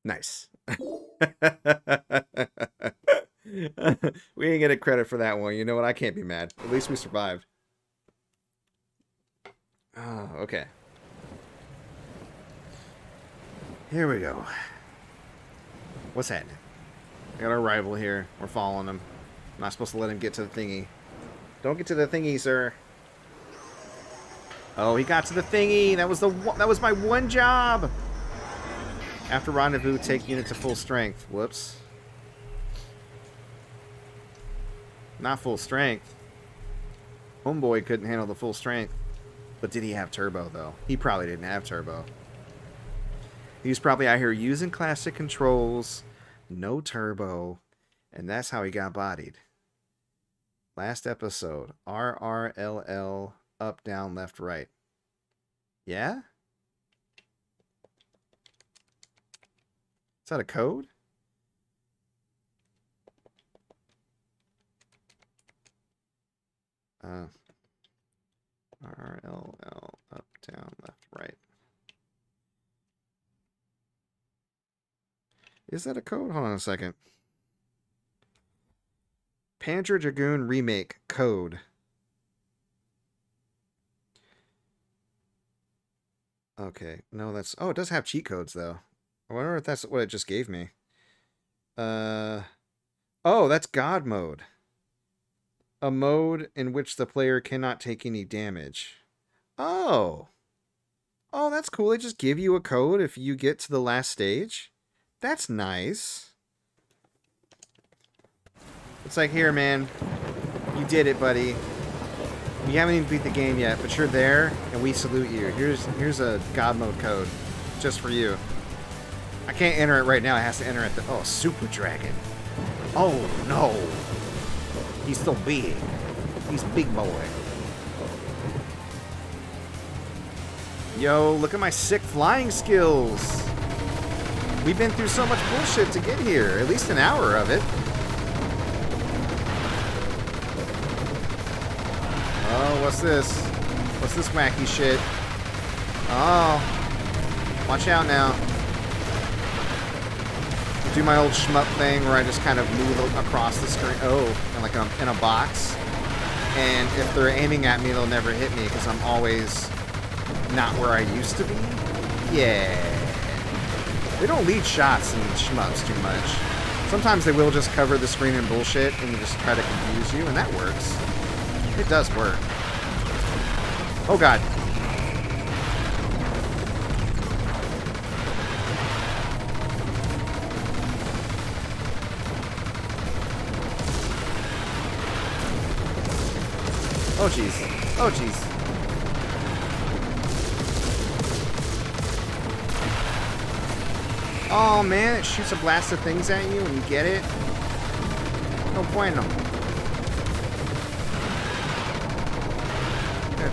Nice. We didn't get a credit for that one. You know what? I can't be mad. At least we survived. Ah, okay. Here we go. What's happening? I got our rival here. We're following him. I'm not supposed to let him get to the thingy. Don't get to the thingy, sir. Oh, he got to the thingy. That was the that was my one job. After rendezvous, take unit to full strength. Whoops. Not full strength. Homeboy couldn't handle the full strength. But did he have turbo, though? He probably didn't have turbo. He was probably out here using classic controls, no turbo, and that's how he got bodied. Last episode, RRLL, up, down, left, right. Yeah? Is that a code? RLL, up, down, left, right. Is that a code? Hold on a second. Panzer Dragoon Remake Code. Okay. No, that's... Oh, it does have cheat codes, though. I wonder if that's what it just gave me. Oh, that's God Mode. A mode in which the player cannot take any damage. Oh. Oh, that's cool. They just give you a code if you get to the last stage. That's nice. It's like, here, man. You did it, buddy. You haven't even beat the game yet, but you're there, and we salute you. Here's a God Mode code, just for you. I can't enter it right now. It has to enter at the... Oh, Super Dragon. Oh, no. He's so big. He's big boy. Yo, look at my sick flying skills. We've been through so much bullshit to get here. At least an hour of it. Oh, what's this? What's this wacky shit? Oh. Watch out now. Do my old shmup thing where I just kind of move across the screen. Oh, and like I'm in a box. And if they're aiming at me, they'll never hit me because I'm always not where I used to be. Yeah. They don't lead shots in shmups too much. Sometimes they will just cover the screen in bullshit and just try to confuse you, and that works. It does work. Oh, God. Oh, jeez. Oh, jeez. Oh, man. It shoots a blast of things at you and you get it. No bueno.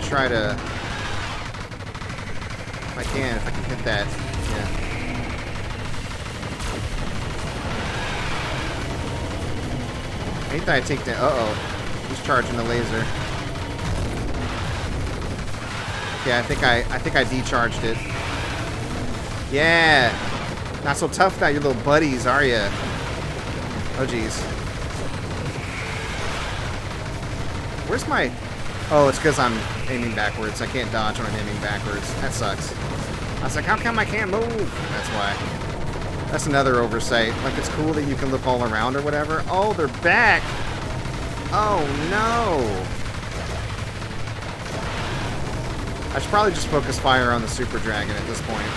Try to, if I can hit that, yeah. I hate that I take that, uh-oh, he's charging the laser. Yeah, I think I decharged it. Yeah, not so tough about your little buddies, are ya? Oh, jeez. Where's my... Oh, it's because I'm aiming backwards. I can't dodge when I'm aiming backwards. That sucks. I was like, how come I can't move? That's why. That's another oversight. Like, it's cool that you can look all around or whatever. Oh, they're back! Oh, no! I should probably just focus fire on the Super Dragon at this point.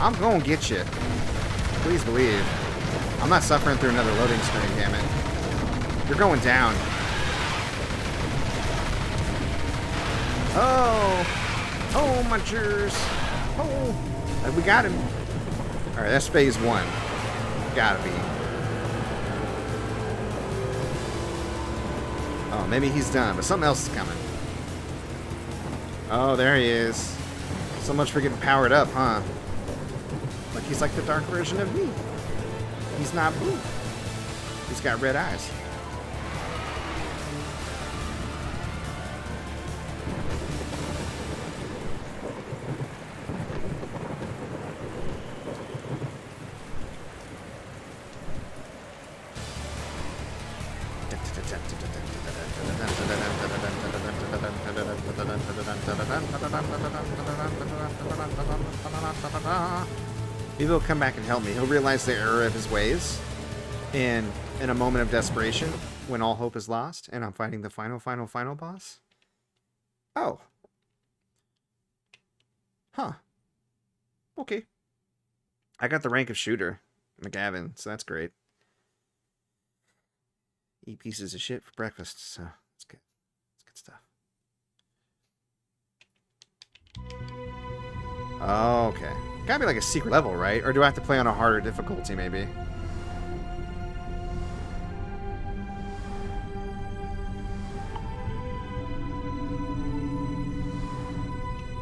I'm gonna get you. Please believe. I'm not suffering through another loading screen, damn it. You're going down. Oh! Oh, my cheers! Oh! We got him. Alright, that's phase one. Gotta be. Oh, maybe he's done, but something else is coming. Oh, there he is. So much for getting powered up, huh? Like, he's like the dark version of me. He's not blue. He's got red eyes. Da, da, da, Maybe he'll come back and help me. He'll realize the error of his ways, and in a moment of desperation, when all hope is lost, and I'm fighting the final boss. Oh. Huh. Okay. I got the rank of shooter, McGavin, so that's great. Eat pieces of shit for breakfast, so that's good. That's good stuff. Okay. Gotta be like a secret level, right? Or do I have to play on a harder difficulty, maybe?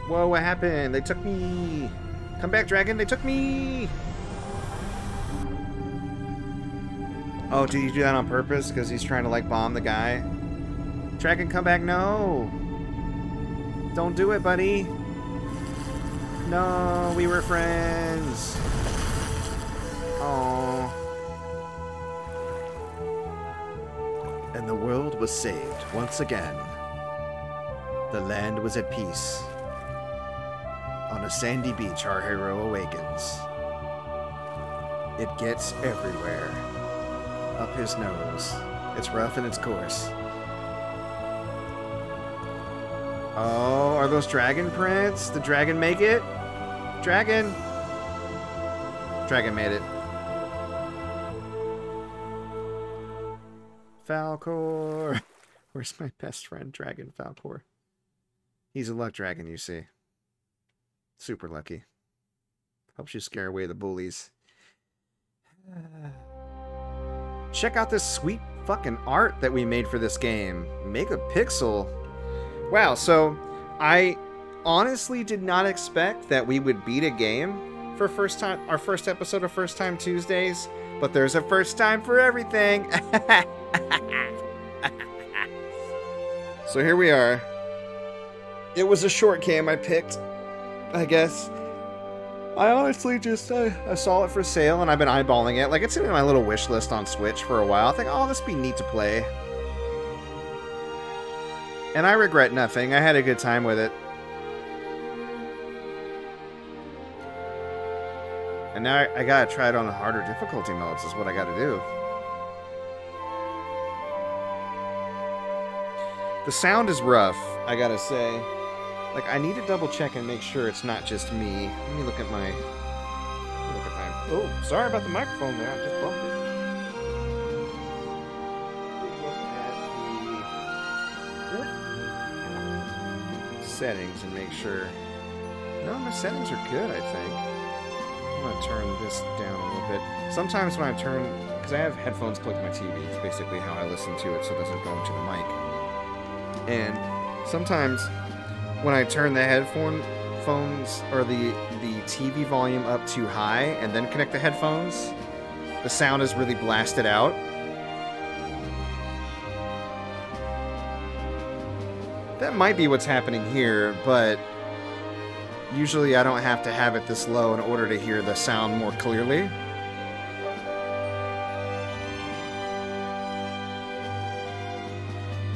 Whoa, what happened? They took me! Come back, dragon! They took me! Oh, did you do that on purpose? Because he's trying to, like, bomb the guy? Dragon, come back! No! Don't do it, buddy! No, we were friends! Oh. And the world was saved once again. The land was at peace. On a sandy beach, our hero awakens. It gets everywhere. Up his nose. It's rough and it's coarse. Oh, are those dragon prints? Did dragon make it? Dragon! Dragon made it. Falcor! Where's my best friend, Dragon Falcor? He's a luck dragon, you see. Super lucky. Helps you scare away the bullies. Check out this sweet fucking art that we made for this game. Make a pixel. Wow, so I honestly did not expect that we would beat a game for first time, our first episode of First Time Tuesdays, but there's a first time for everything. So here we are. It was a short game I picked. I guess. I honestly just I saw it for sale and I've been eyeballing it. Like, it's in my little wish list on Switch for a while. I think, oh, this would be neat to play. And I regret nothing. I had a good time with it. And now I gotta try it on the harder difficulty modes is what I gotta do. The sound is rough, I gotta say. Like, I need to double check and make sure it's not just me. Let me look at my... Oh, sorry about the microphone there. I just bumped it. Look at the settings and make sure... No, my settings are good, I think. I'm going to turn this down a little bit. Sometimes when I turn... Because I have headphones plugged to my TV. It's basically how I listen to it, so it doesn't go into the mic. And sometimes... When I turn the headphones or the TV volume up too high and then connect the headphones, the sound is really blasted out. That might be what's happening here, but usually I don't have to have it this low in order to hear the sound more clearly.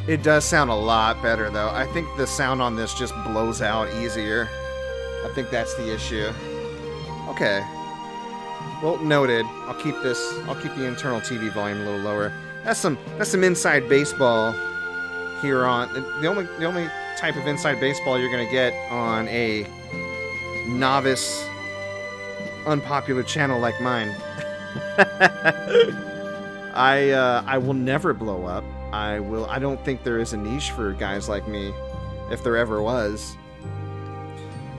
It does sound a lot better, though. I think the sound on this just blows out easier. I think that's the issue. Okay. Well, noted. I'll keep the internal TV volume a little lower. That's some inside baseball here on... The only type of inside baseball you're going to get on a novice, unpopular channel like mine. I will never blow up. I don't think there is a niche for guys like me, if there ever was.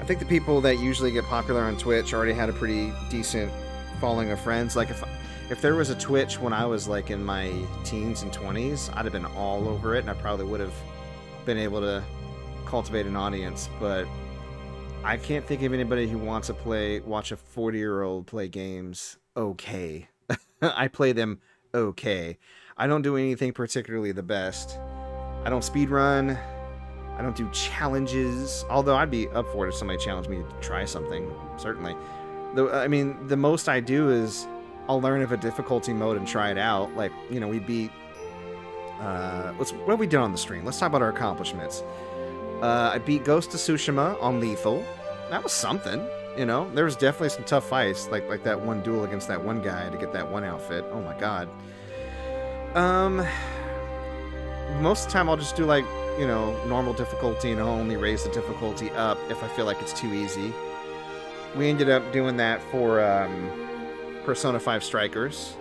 I think the people that usually get popular on Twitch already had a pretty decent following of friends. Like, if there was a Twitch when I was, like, in my teens and 20s, I'd have been all over it, and I probably would have been able to cultivate an audience, but I can't think of anybody who wants to watch a 40-year-old play games okay. I play them okay. I don't do anything particularly the best. I don't speedrun. I don't do challenges. Although I'd be up for it if somebody challenged me to try something, certainly. I mean, the most I do is I'll learn of a difficulty mode and try it out. Like, you know, we beat What have we done on the stream? Let's talk about our accomplishments. I beat Ghost of Tsushima on Lethal. That was something, you know? There was definitely some tough fights, like that one duel against that one guy to get that one outfit. Oh my god. Most of the time I'll just do, like, you know, normal difficulty, and I'll only raise the difficulty up if I feel like it's too easy. We ended up doing that for Persona 5 Strikers.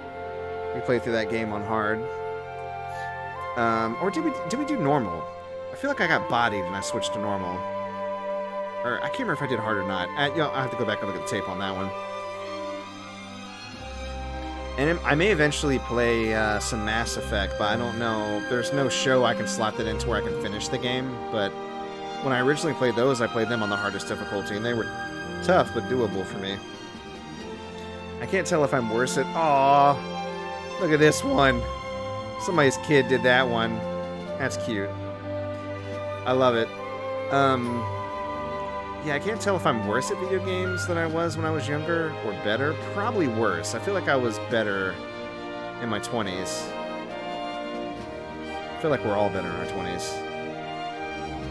We played through that game on hard. Or did we do normal? I feel like I got bodied and I switched to normal. Or I can't remember if I did hard or not. You know, I have to go back and look at the tape on that one. And I may eventually play some Mass Effect, but I don't know. There's no show I can slot that into where I can finish the game. But when I originally played those, I played them on the hardest difficulty, and they were tough but doable for me. I can't tell if I'm worse at... Aww! Look at this one! Somebody's kid did that one. That's cute. I love it. Yeah, I can't tell if I'm worse at video games than I was when I was younger, or better. Probably worse. I feel like I was better in my 20s. I feel like we're all better in our 20s.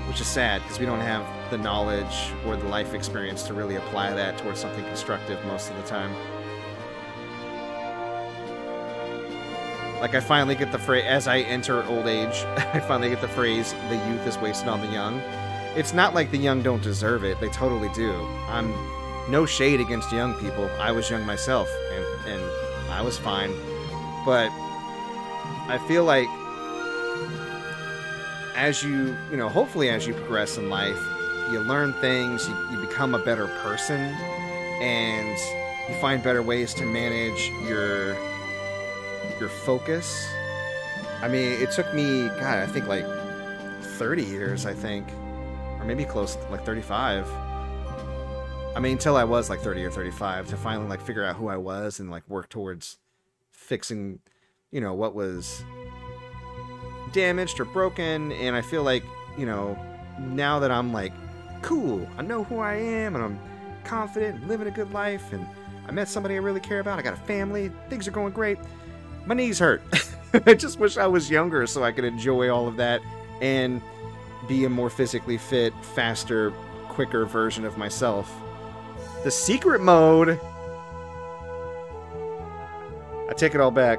Which is sad, because we don't have the knowledge or the life experience to really apply that towards something constructive most of the time. Like, I finally get the phrase, as I enter old age, I finally get the phrase, the youth is wasted on the young. It's not like the young don't deserve it. They totally do. I'm no shade against young people. I was young myself, and I was fine. But I feel like as you know, hopefully as you progress in life, you learn things, you become a better person, and you find better ways to manage your focus. I mean, it took me, God, I think like 30 years, I think. Maybe close to like 35. I mean, until I was like 30 or 35, to finally like figure out who I was and like work towards fixing, you know, what was damaged or broken. And I feel like, you know, now that I'm like cool, I know who I am, and I'm confident and living a good life, and I met somebody I really care about, I got a family, things are going great, my knees hurt. I just wish I was younger so I could enjoy all of that and be a more physically fit, faster, quicker version of myself. The secret mode! I take it all back.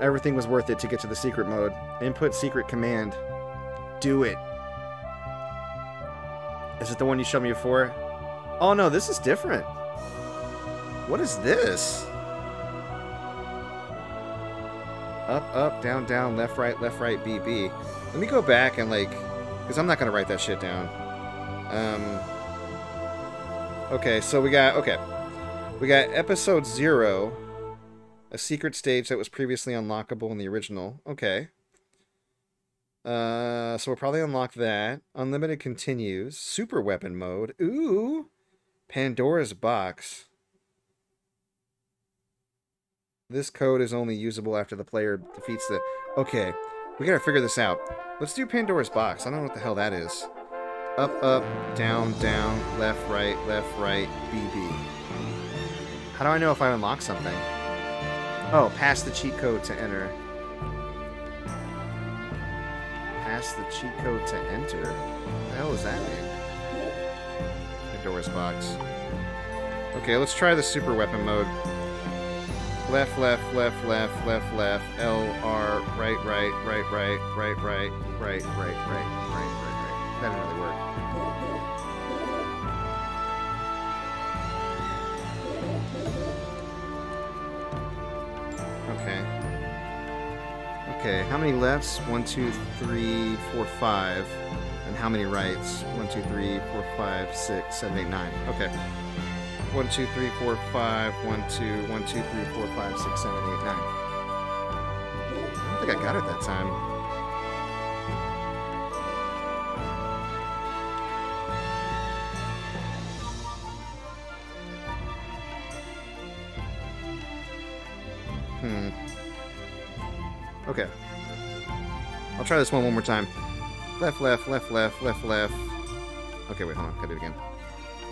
Everything was worth it to get to the secret mode. Input secret command. Do it. Is it the one you showed me before? Oh no, this is different. What is this? Up, up, down, down, left, right, BB. Let me go back and like... because I'm not going to write that shit down. Okay, so we got... Okay. We got episode 0. A secret stage that was previously unlockable in the original. Okay. So we'll probably unlock that. Unlimited continues. Super weapon mode. Ooh! Pandora's box. This code is only usable after the player defeats the... Okay. We gotta figure this out. Let's do Pandora's box. I don't know what the hell that is. Up, up, down, down, left, right, BB. How do I know if I unlock something? Oh, pass the cheat code to enter. Pass the cheat code to enter? What the hell does that mean? Pandora's box. Okay, let's try the super weapon mode. Left, L, R, right. That didn't really work. Okay. Okay, how many lefts? 1, 2, 3, 4, 5. And how many rights? 1, 2, 3, 4, 5, 6, 7, 8, 9. Okay. 1, 2, 3, 4, 5. 1, 2, 1, 2, 3, 4, 5, 6, 7, 8, 9. I don't think I got it that time. Okay. I'll try this one more time. Left. Okay, wait, hold on. Gotta do it again.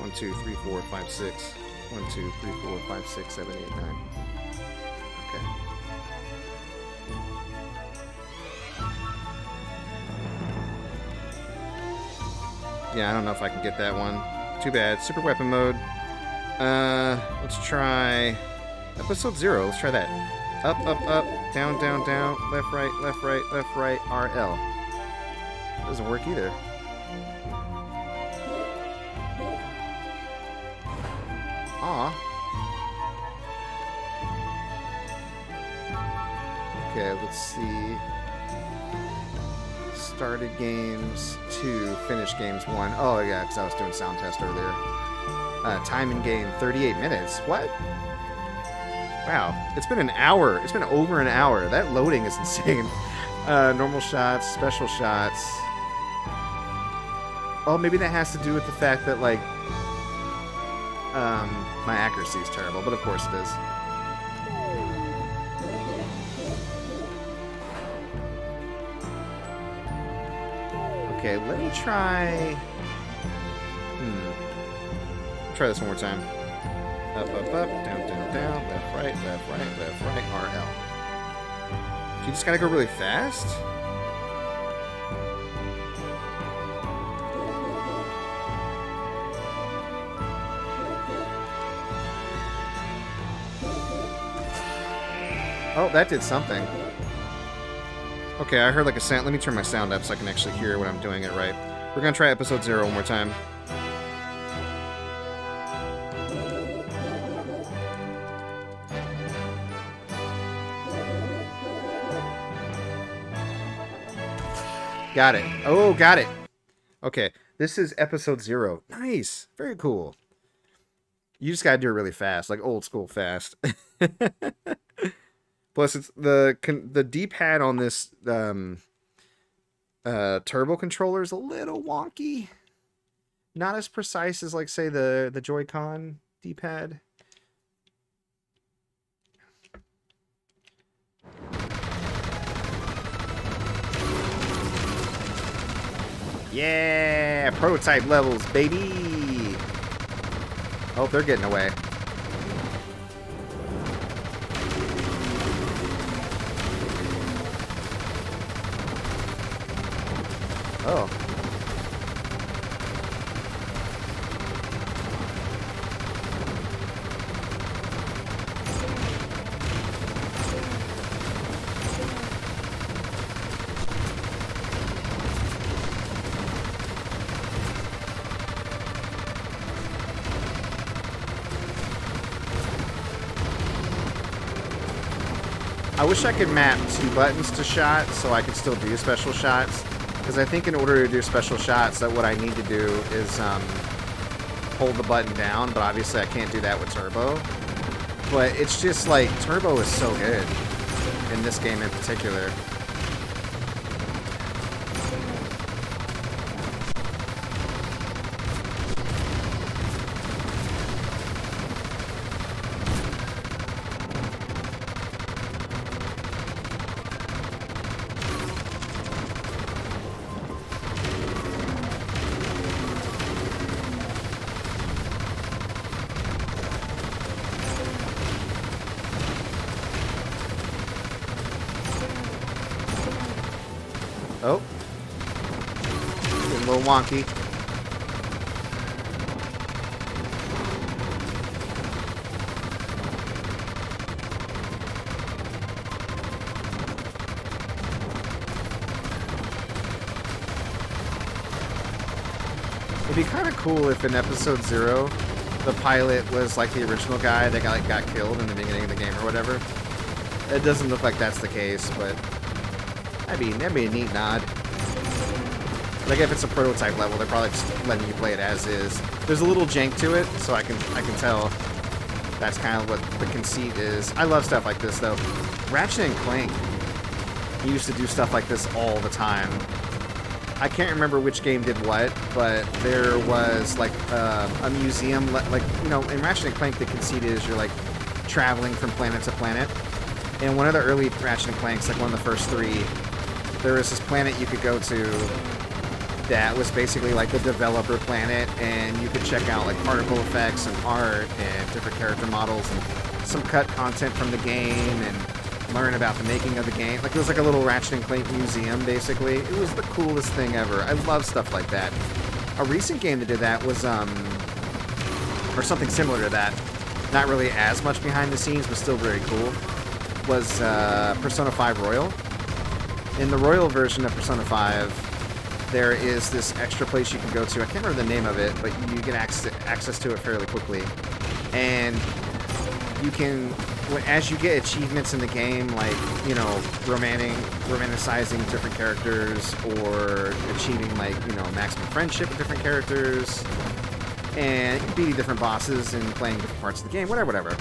1, 2, 3, 4, 5, 6. 1, 2, 3, 4, 5, 6, 7, 8, 9. Okay. Yeah, I don't know if I can get that one. Too bad. Super weapon mode. Let's try episode 0. Let's try that. Up, up, up, down, down, down, left, right, left, right, left, right, RL. Doesn't work either. Aw. Okay, let's see. Started games 2, finished games 1. Oh, yeah, because I was doing sound test earlier. Time in game, 38 minutes. What? Wow, it's been an hour. It's been over an hour. That loading is insane. Normal shots, special shots. Oh, maybe that has to do with the fact that, like, my accuracy is terrible, but of course it is. Okay, let me try... Try this one more time. Up, up, up, down, down, down, left, right, left, right, left, right, RL. You just gotta go really fast? Oh, that did something. Okay, I heard like a sound. Let me turn my sound up so I can actually hear when I'm doing it right. We're gonna try episode 0 one more time. Got it. Oh, got it. Okay, this is episode 0. Nice. Very cool. You just gotta do it really fast, like old school fast. Plus, it's the D-pad on this turbo controller is a little wonky. Not as precise as, like, say, the Joy-Con D-pad. Yeah, prototype levels, baby. Oh, they're getting away. Oh. I wish I could map 2 buttons to shots so I could still do special shots. Because I think in order to do special shots, that what I need to do is hold the button down, but obviously I can't do that with Turbo. But it's just like, Turbo is so good in this game in particular. Wonky. It'd be kind of cool if in episode 0 the pilot was like the original guy that got killed in the beginning of the game or whatever. It doesn't look like that's the case, but that'd be a neat nod. Like, if it's a prototype level, they're probably just letting you play it as is. There's a little jank to it, so I can tell that's kind of what the conceit is. I love stuff like this, though. Ratchet & Clank used to do stuff like this all the time. I can't remember which game did what, but there was, like, a museum. Like, you know, in Ratchet & Clank, the conceit is you're, like, traveling from planet to planet. And one of the early Ratchet & Clanks, like one of the first 3, there was this planet you could go to... that was basically like the developer planet, and you could check out like particle effects and art and different character models and some cut content from the game and learn about the making of the game. Like, it was like a little Ratchet & Clank museum, basically. It was the coolest thing ever. I love stuff like that. A recent game that did that was, or something similar to that, not really as much behind the scenes, but still very cool, was Persona 5 Royal. In the Royal version of Persona 5, there is this extra place you can go to. I can't remember the name of it, but you get access to it fairly quickly. And you can, as you get achievements in the game, like, you know, romanticizing different characters, or achieving, like, you know, maximum friendship with different characters, and beating different bosses and playing different parts of the game, whatever.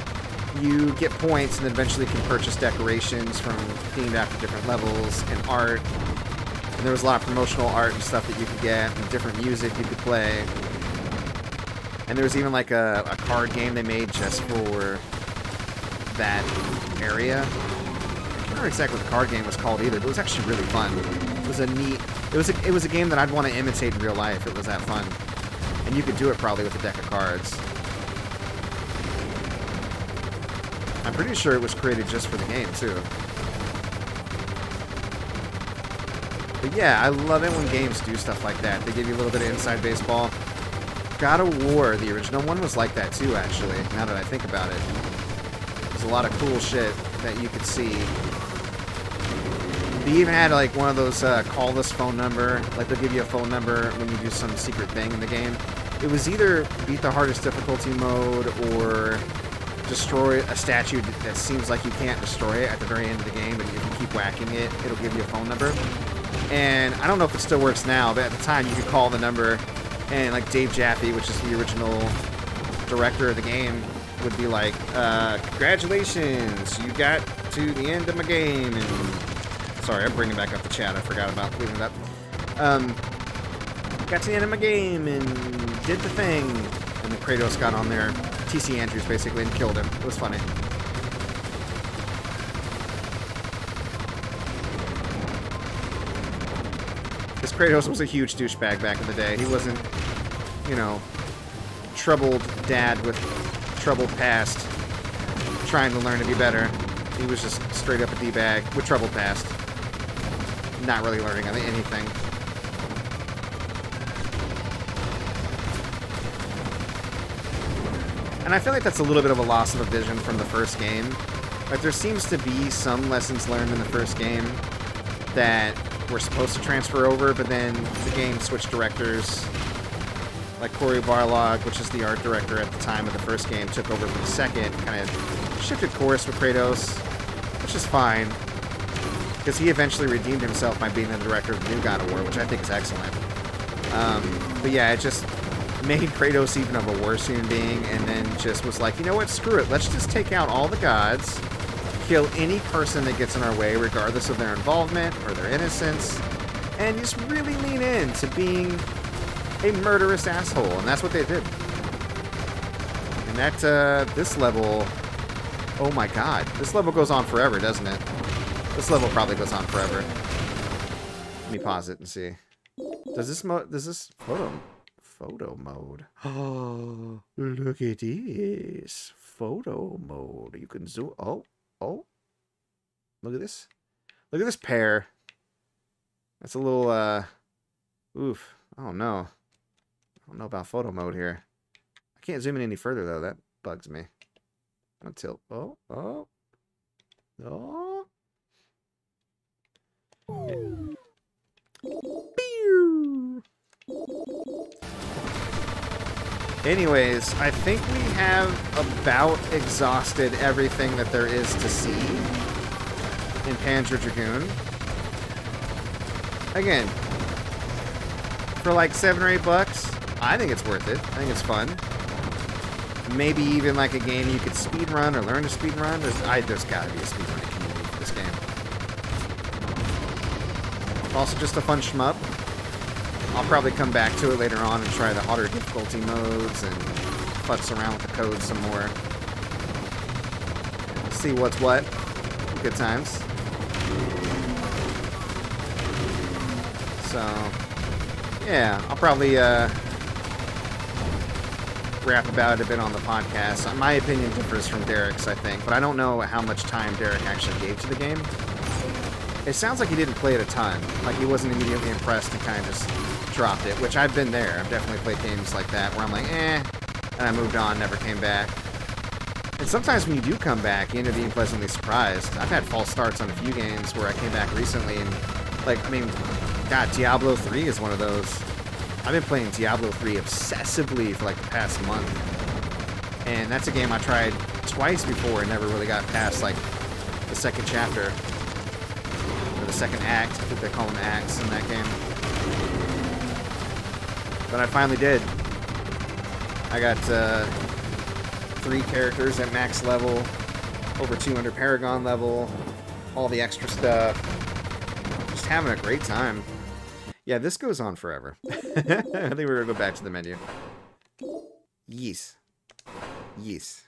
You get points and then eventually can purchase decorations from themed after different levels, and art. And there was a lot of promotional art and stuff that you could get, and different music you could play. And there was even like a card game they made just for that area. I can't remember exactly what the card game was called either, but it was actually really fun. It was a neat, it was a game that I'd want to imitate in real life. It was that fun. And you could do it probably with a deck of cards. I'm pretty sure it was created just for the game too. But yeah, I love it when games do stuff like that. They give you a little bit of inside baseball. God of War, the original one, was like that too, actually, now that I think about it. There's a lot of cool shit that you could see. They even had like one of those call this phone number, like they'll give you a phone number when you do some secret thing in the game. It was either beat the hardest difficulty mode or destroy a statue that seems like you can't destroy it at the very end of the game, but if you keep whacking it, it'll give you a phone number. And I don't know if it still works now, but at the time you could call the number, and like Dave Jaffe, which is the original director of the game, would be like, congratulations, you got to the end of my game, and sorry, I'm bringing back up the chat, I forgot about leaving it up. Got to the end of my game and did the thing, and then Kratos got on there, TC Andrews basically, and killed him. It was funny. This Kratos was a huge douchebag back in the day. He wasn't, you know, troubled dad with troubled past trying to learn to be better. He was just straight up a D-bag with troubled past. Not really learning anything. And I feel like that's a little bit of a loss of a vision from the first game. Like, there seems to be some lessons learned in the first game that were supposed to transfer over, but then the game switched directors. Like, Corey Barlog, which is the art director at the time of the first game, took over for the second, kind of shifted course with Kratos, which is fine, because he eventually redeemed himself by being the director of the new God of War, which I think is excellent. But yeah, it just made Kratos even of a worse human being, and then just was like, you know what, screw it, let's just take out all the gods, kill any person that gets in our way, regardless of their involvement or their innocence, and just really lean in to being a murderous asshole, and that's what they did. And that, this level, oh my god, this level goes on forever, doesn't it? This level probably goes on forever. Let me pause it and see. Does this photo mode. Oh, look at this. Photo mode. You can zoom. Oh. Look at this. Look at this pair. That's a little, oof. Oh, no. I don't know about photo mode here. I can't zoom in any further, though. That bugs me. I'm gonna tilt. Oh. Anyways, I think we have about exhausted everything that there is to see in Panzer Dragoon. Again, for like $7 or $8, I think it's worth it. I think it's fun. Maybe even like a game you could speedrun or learn to speedrun. There's gotta be a speedrunning community for this game. Also just a fun shmup. I'll probably come back to it later on and try the harder difficulty modes and futz around with the code some more. See what's what. Good times. So yeah, I'll probably rap about it a bit on the podcast. My opinion differs from Derek's, I think, but I don't know how much time Derek actually gave to the game. It sounds like he didn't play it a ton. Like he wasn't immediately impressed and kind of just dropped it, which I've been there. I've definitely played games like that where I'm like, eh, and I moved on, never came back. And sometimes when you do come back, you end up being pleasantly surprised. I've had false starts on a few games where I came back recently and, like, I mean, God, Diablo 3 is one of those. I've been playing Diablo 3 obsessively for, like, the past month. And that's a game I tried twice before and never really got past, like, the second chapter. Or the second act. I think they call them acts in that game. But I finally did. I got, 3 characters at max level, over 200 Paragon level, all the extra stuff. Just having a great time. Yeah, this goes on forever. I think we're gonna go back to the menu. Yes. Yes.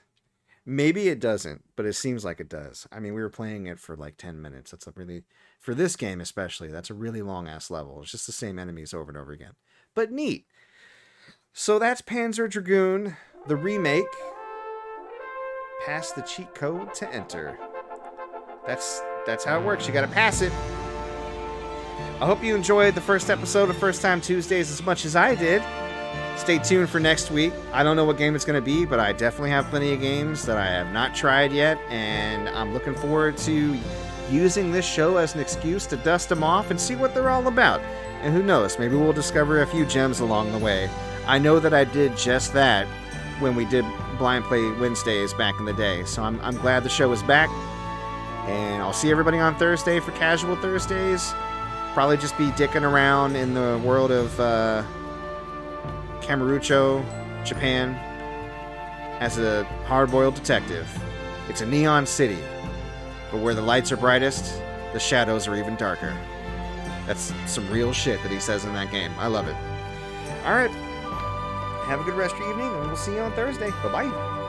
Maybe it doesn't, but it seems like it does. I mean, we were playing it for like 10 minutes. That's a really, for this game especially, that's a really long-ass level. It's just the same enemies over and over again. But neat. So that's Panzer Dragoon, the remake. Pass the cheat code to enter. That's how it works. You gotta pass it. I hope you enjoyed the first episode of First Time Tuesdays as much as I did. Stay tuned for next week. I don't know what game it's gonna be, but I definitely have plenty of games that I have not tried yet, and I'm looking forward to using this show as an excuse to dust them off and see what they're all about. And who knows, maybe we'll discover a few gems along the way. I know that I did just that when we did Blind Play Wednesdays back in the day. So I'm glad the show is back. And I'll see everybody on Thursday for Casual Thursdays. Probably just be dicking around in the world of Kamurocho, Japan, as a hard-boiled detective. It's a neon city, but where the lights are brightest, the shadows are even darker. That's some real shit that he says in that game. I love it. All right. Have a good rest of your evening, and we'll see you on Thursday. Bye-bye.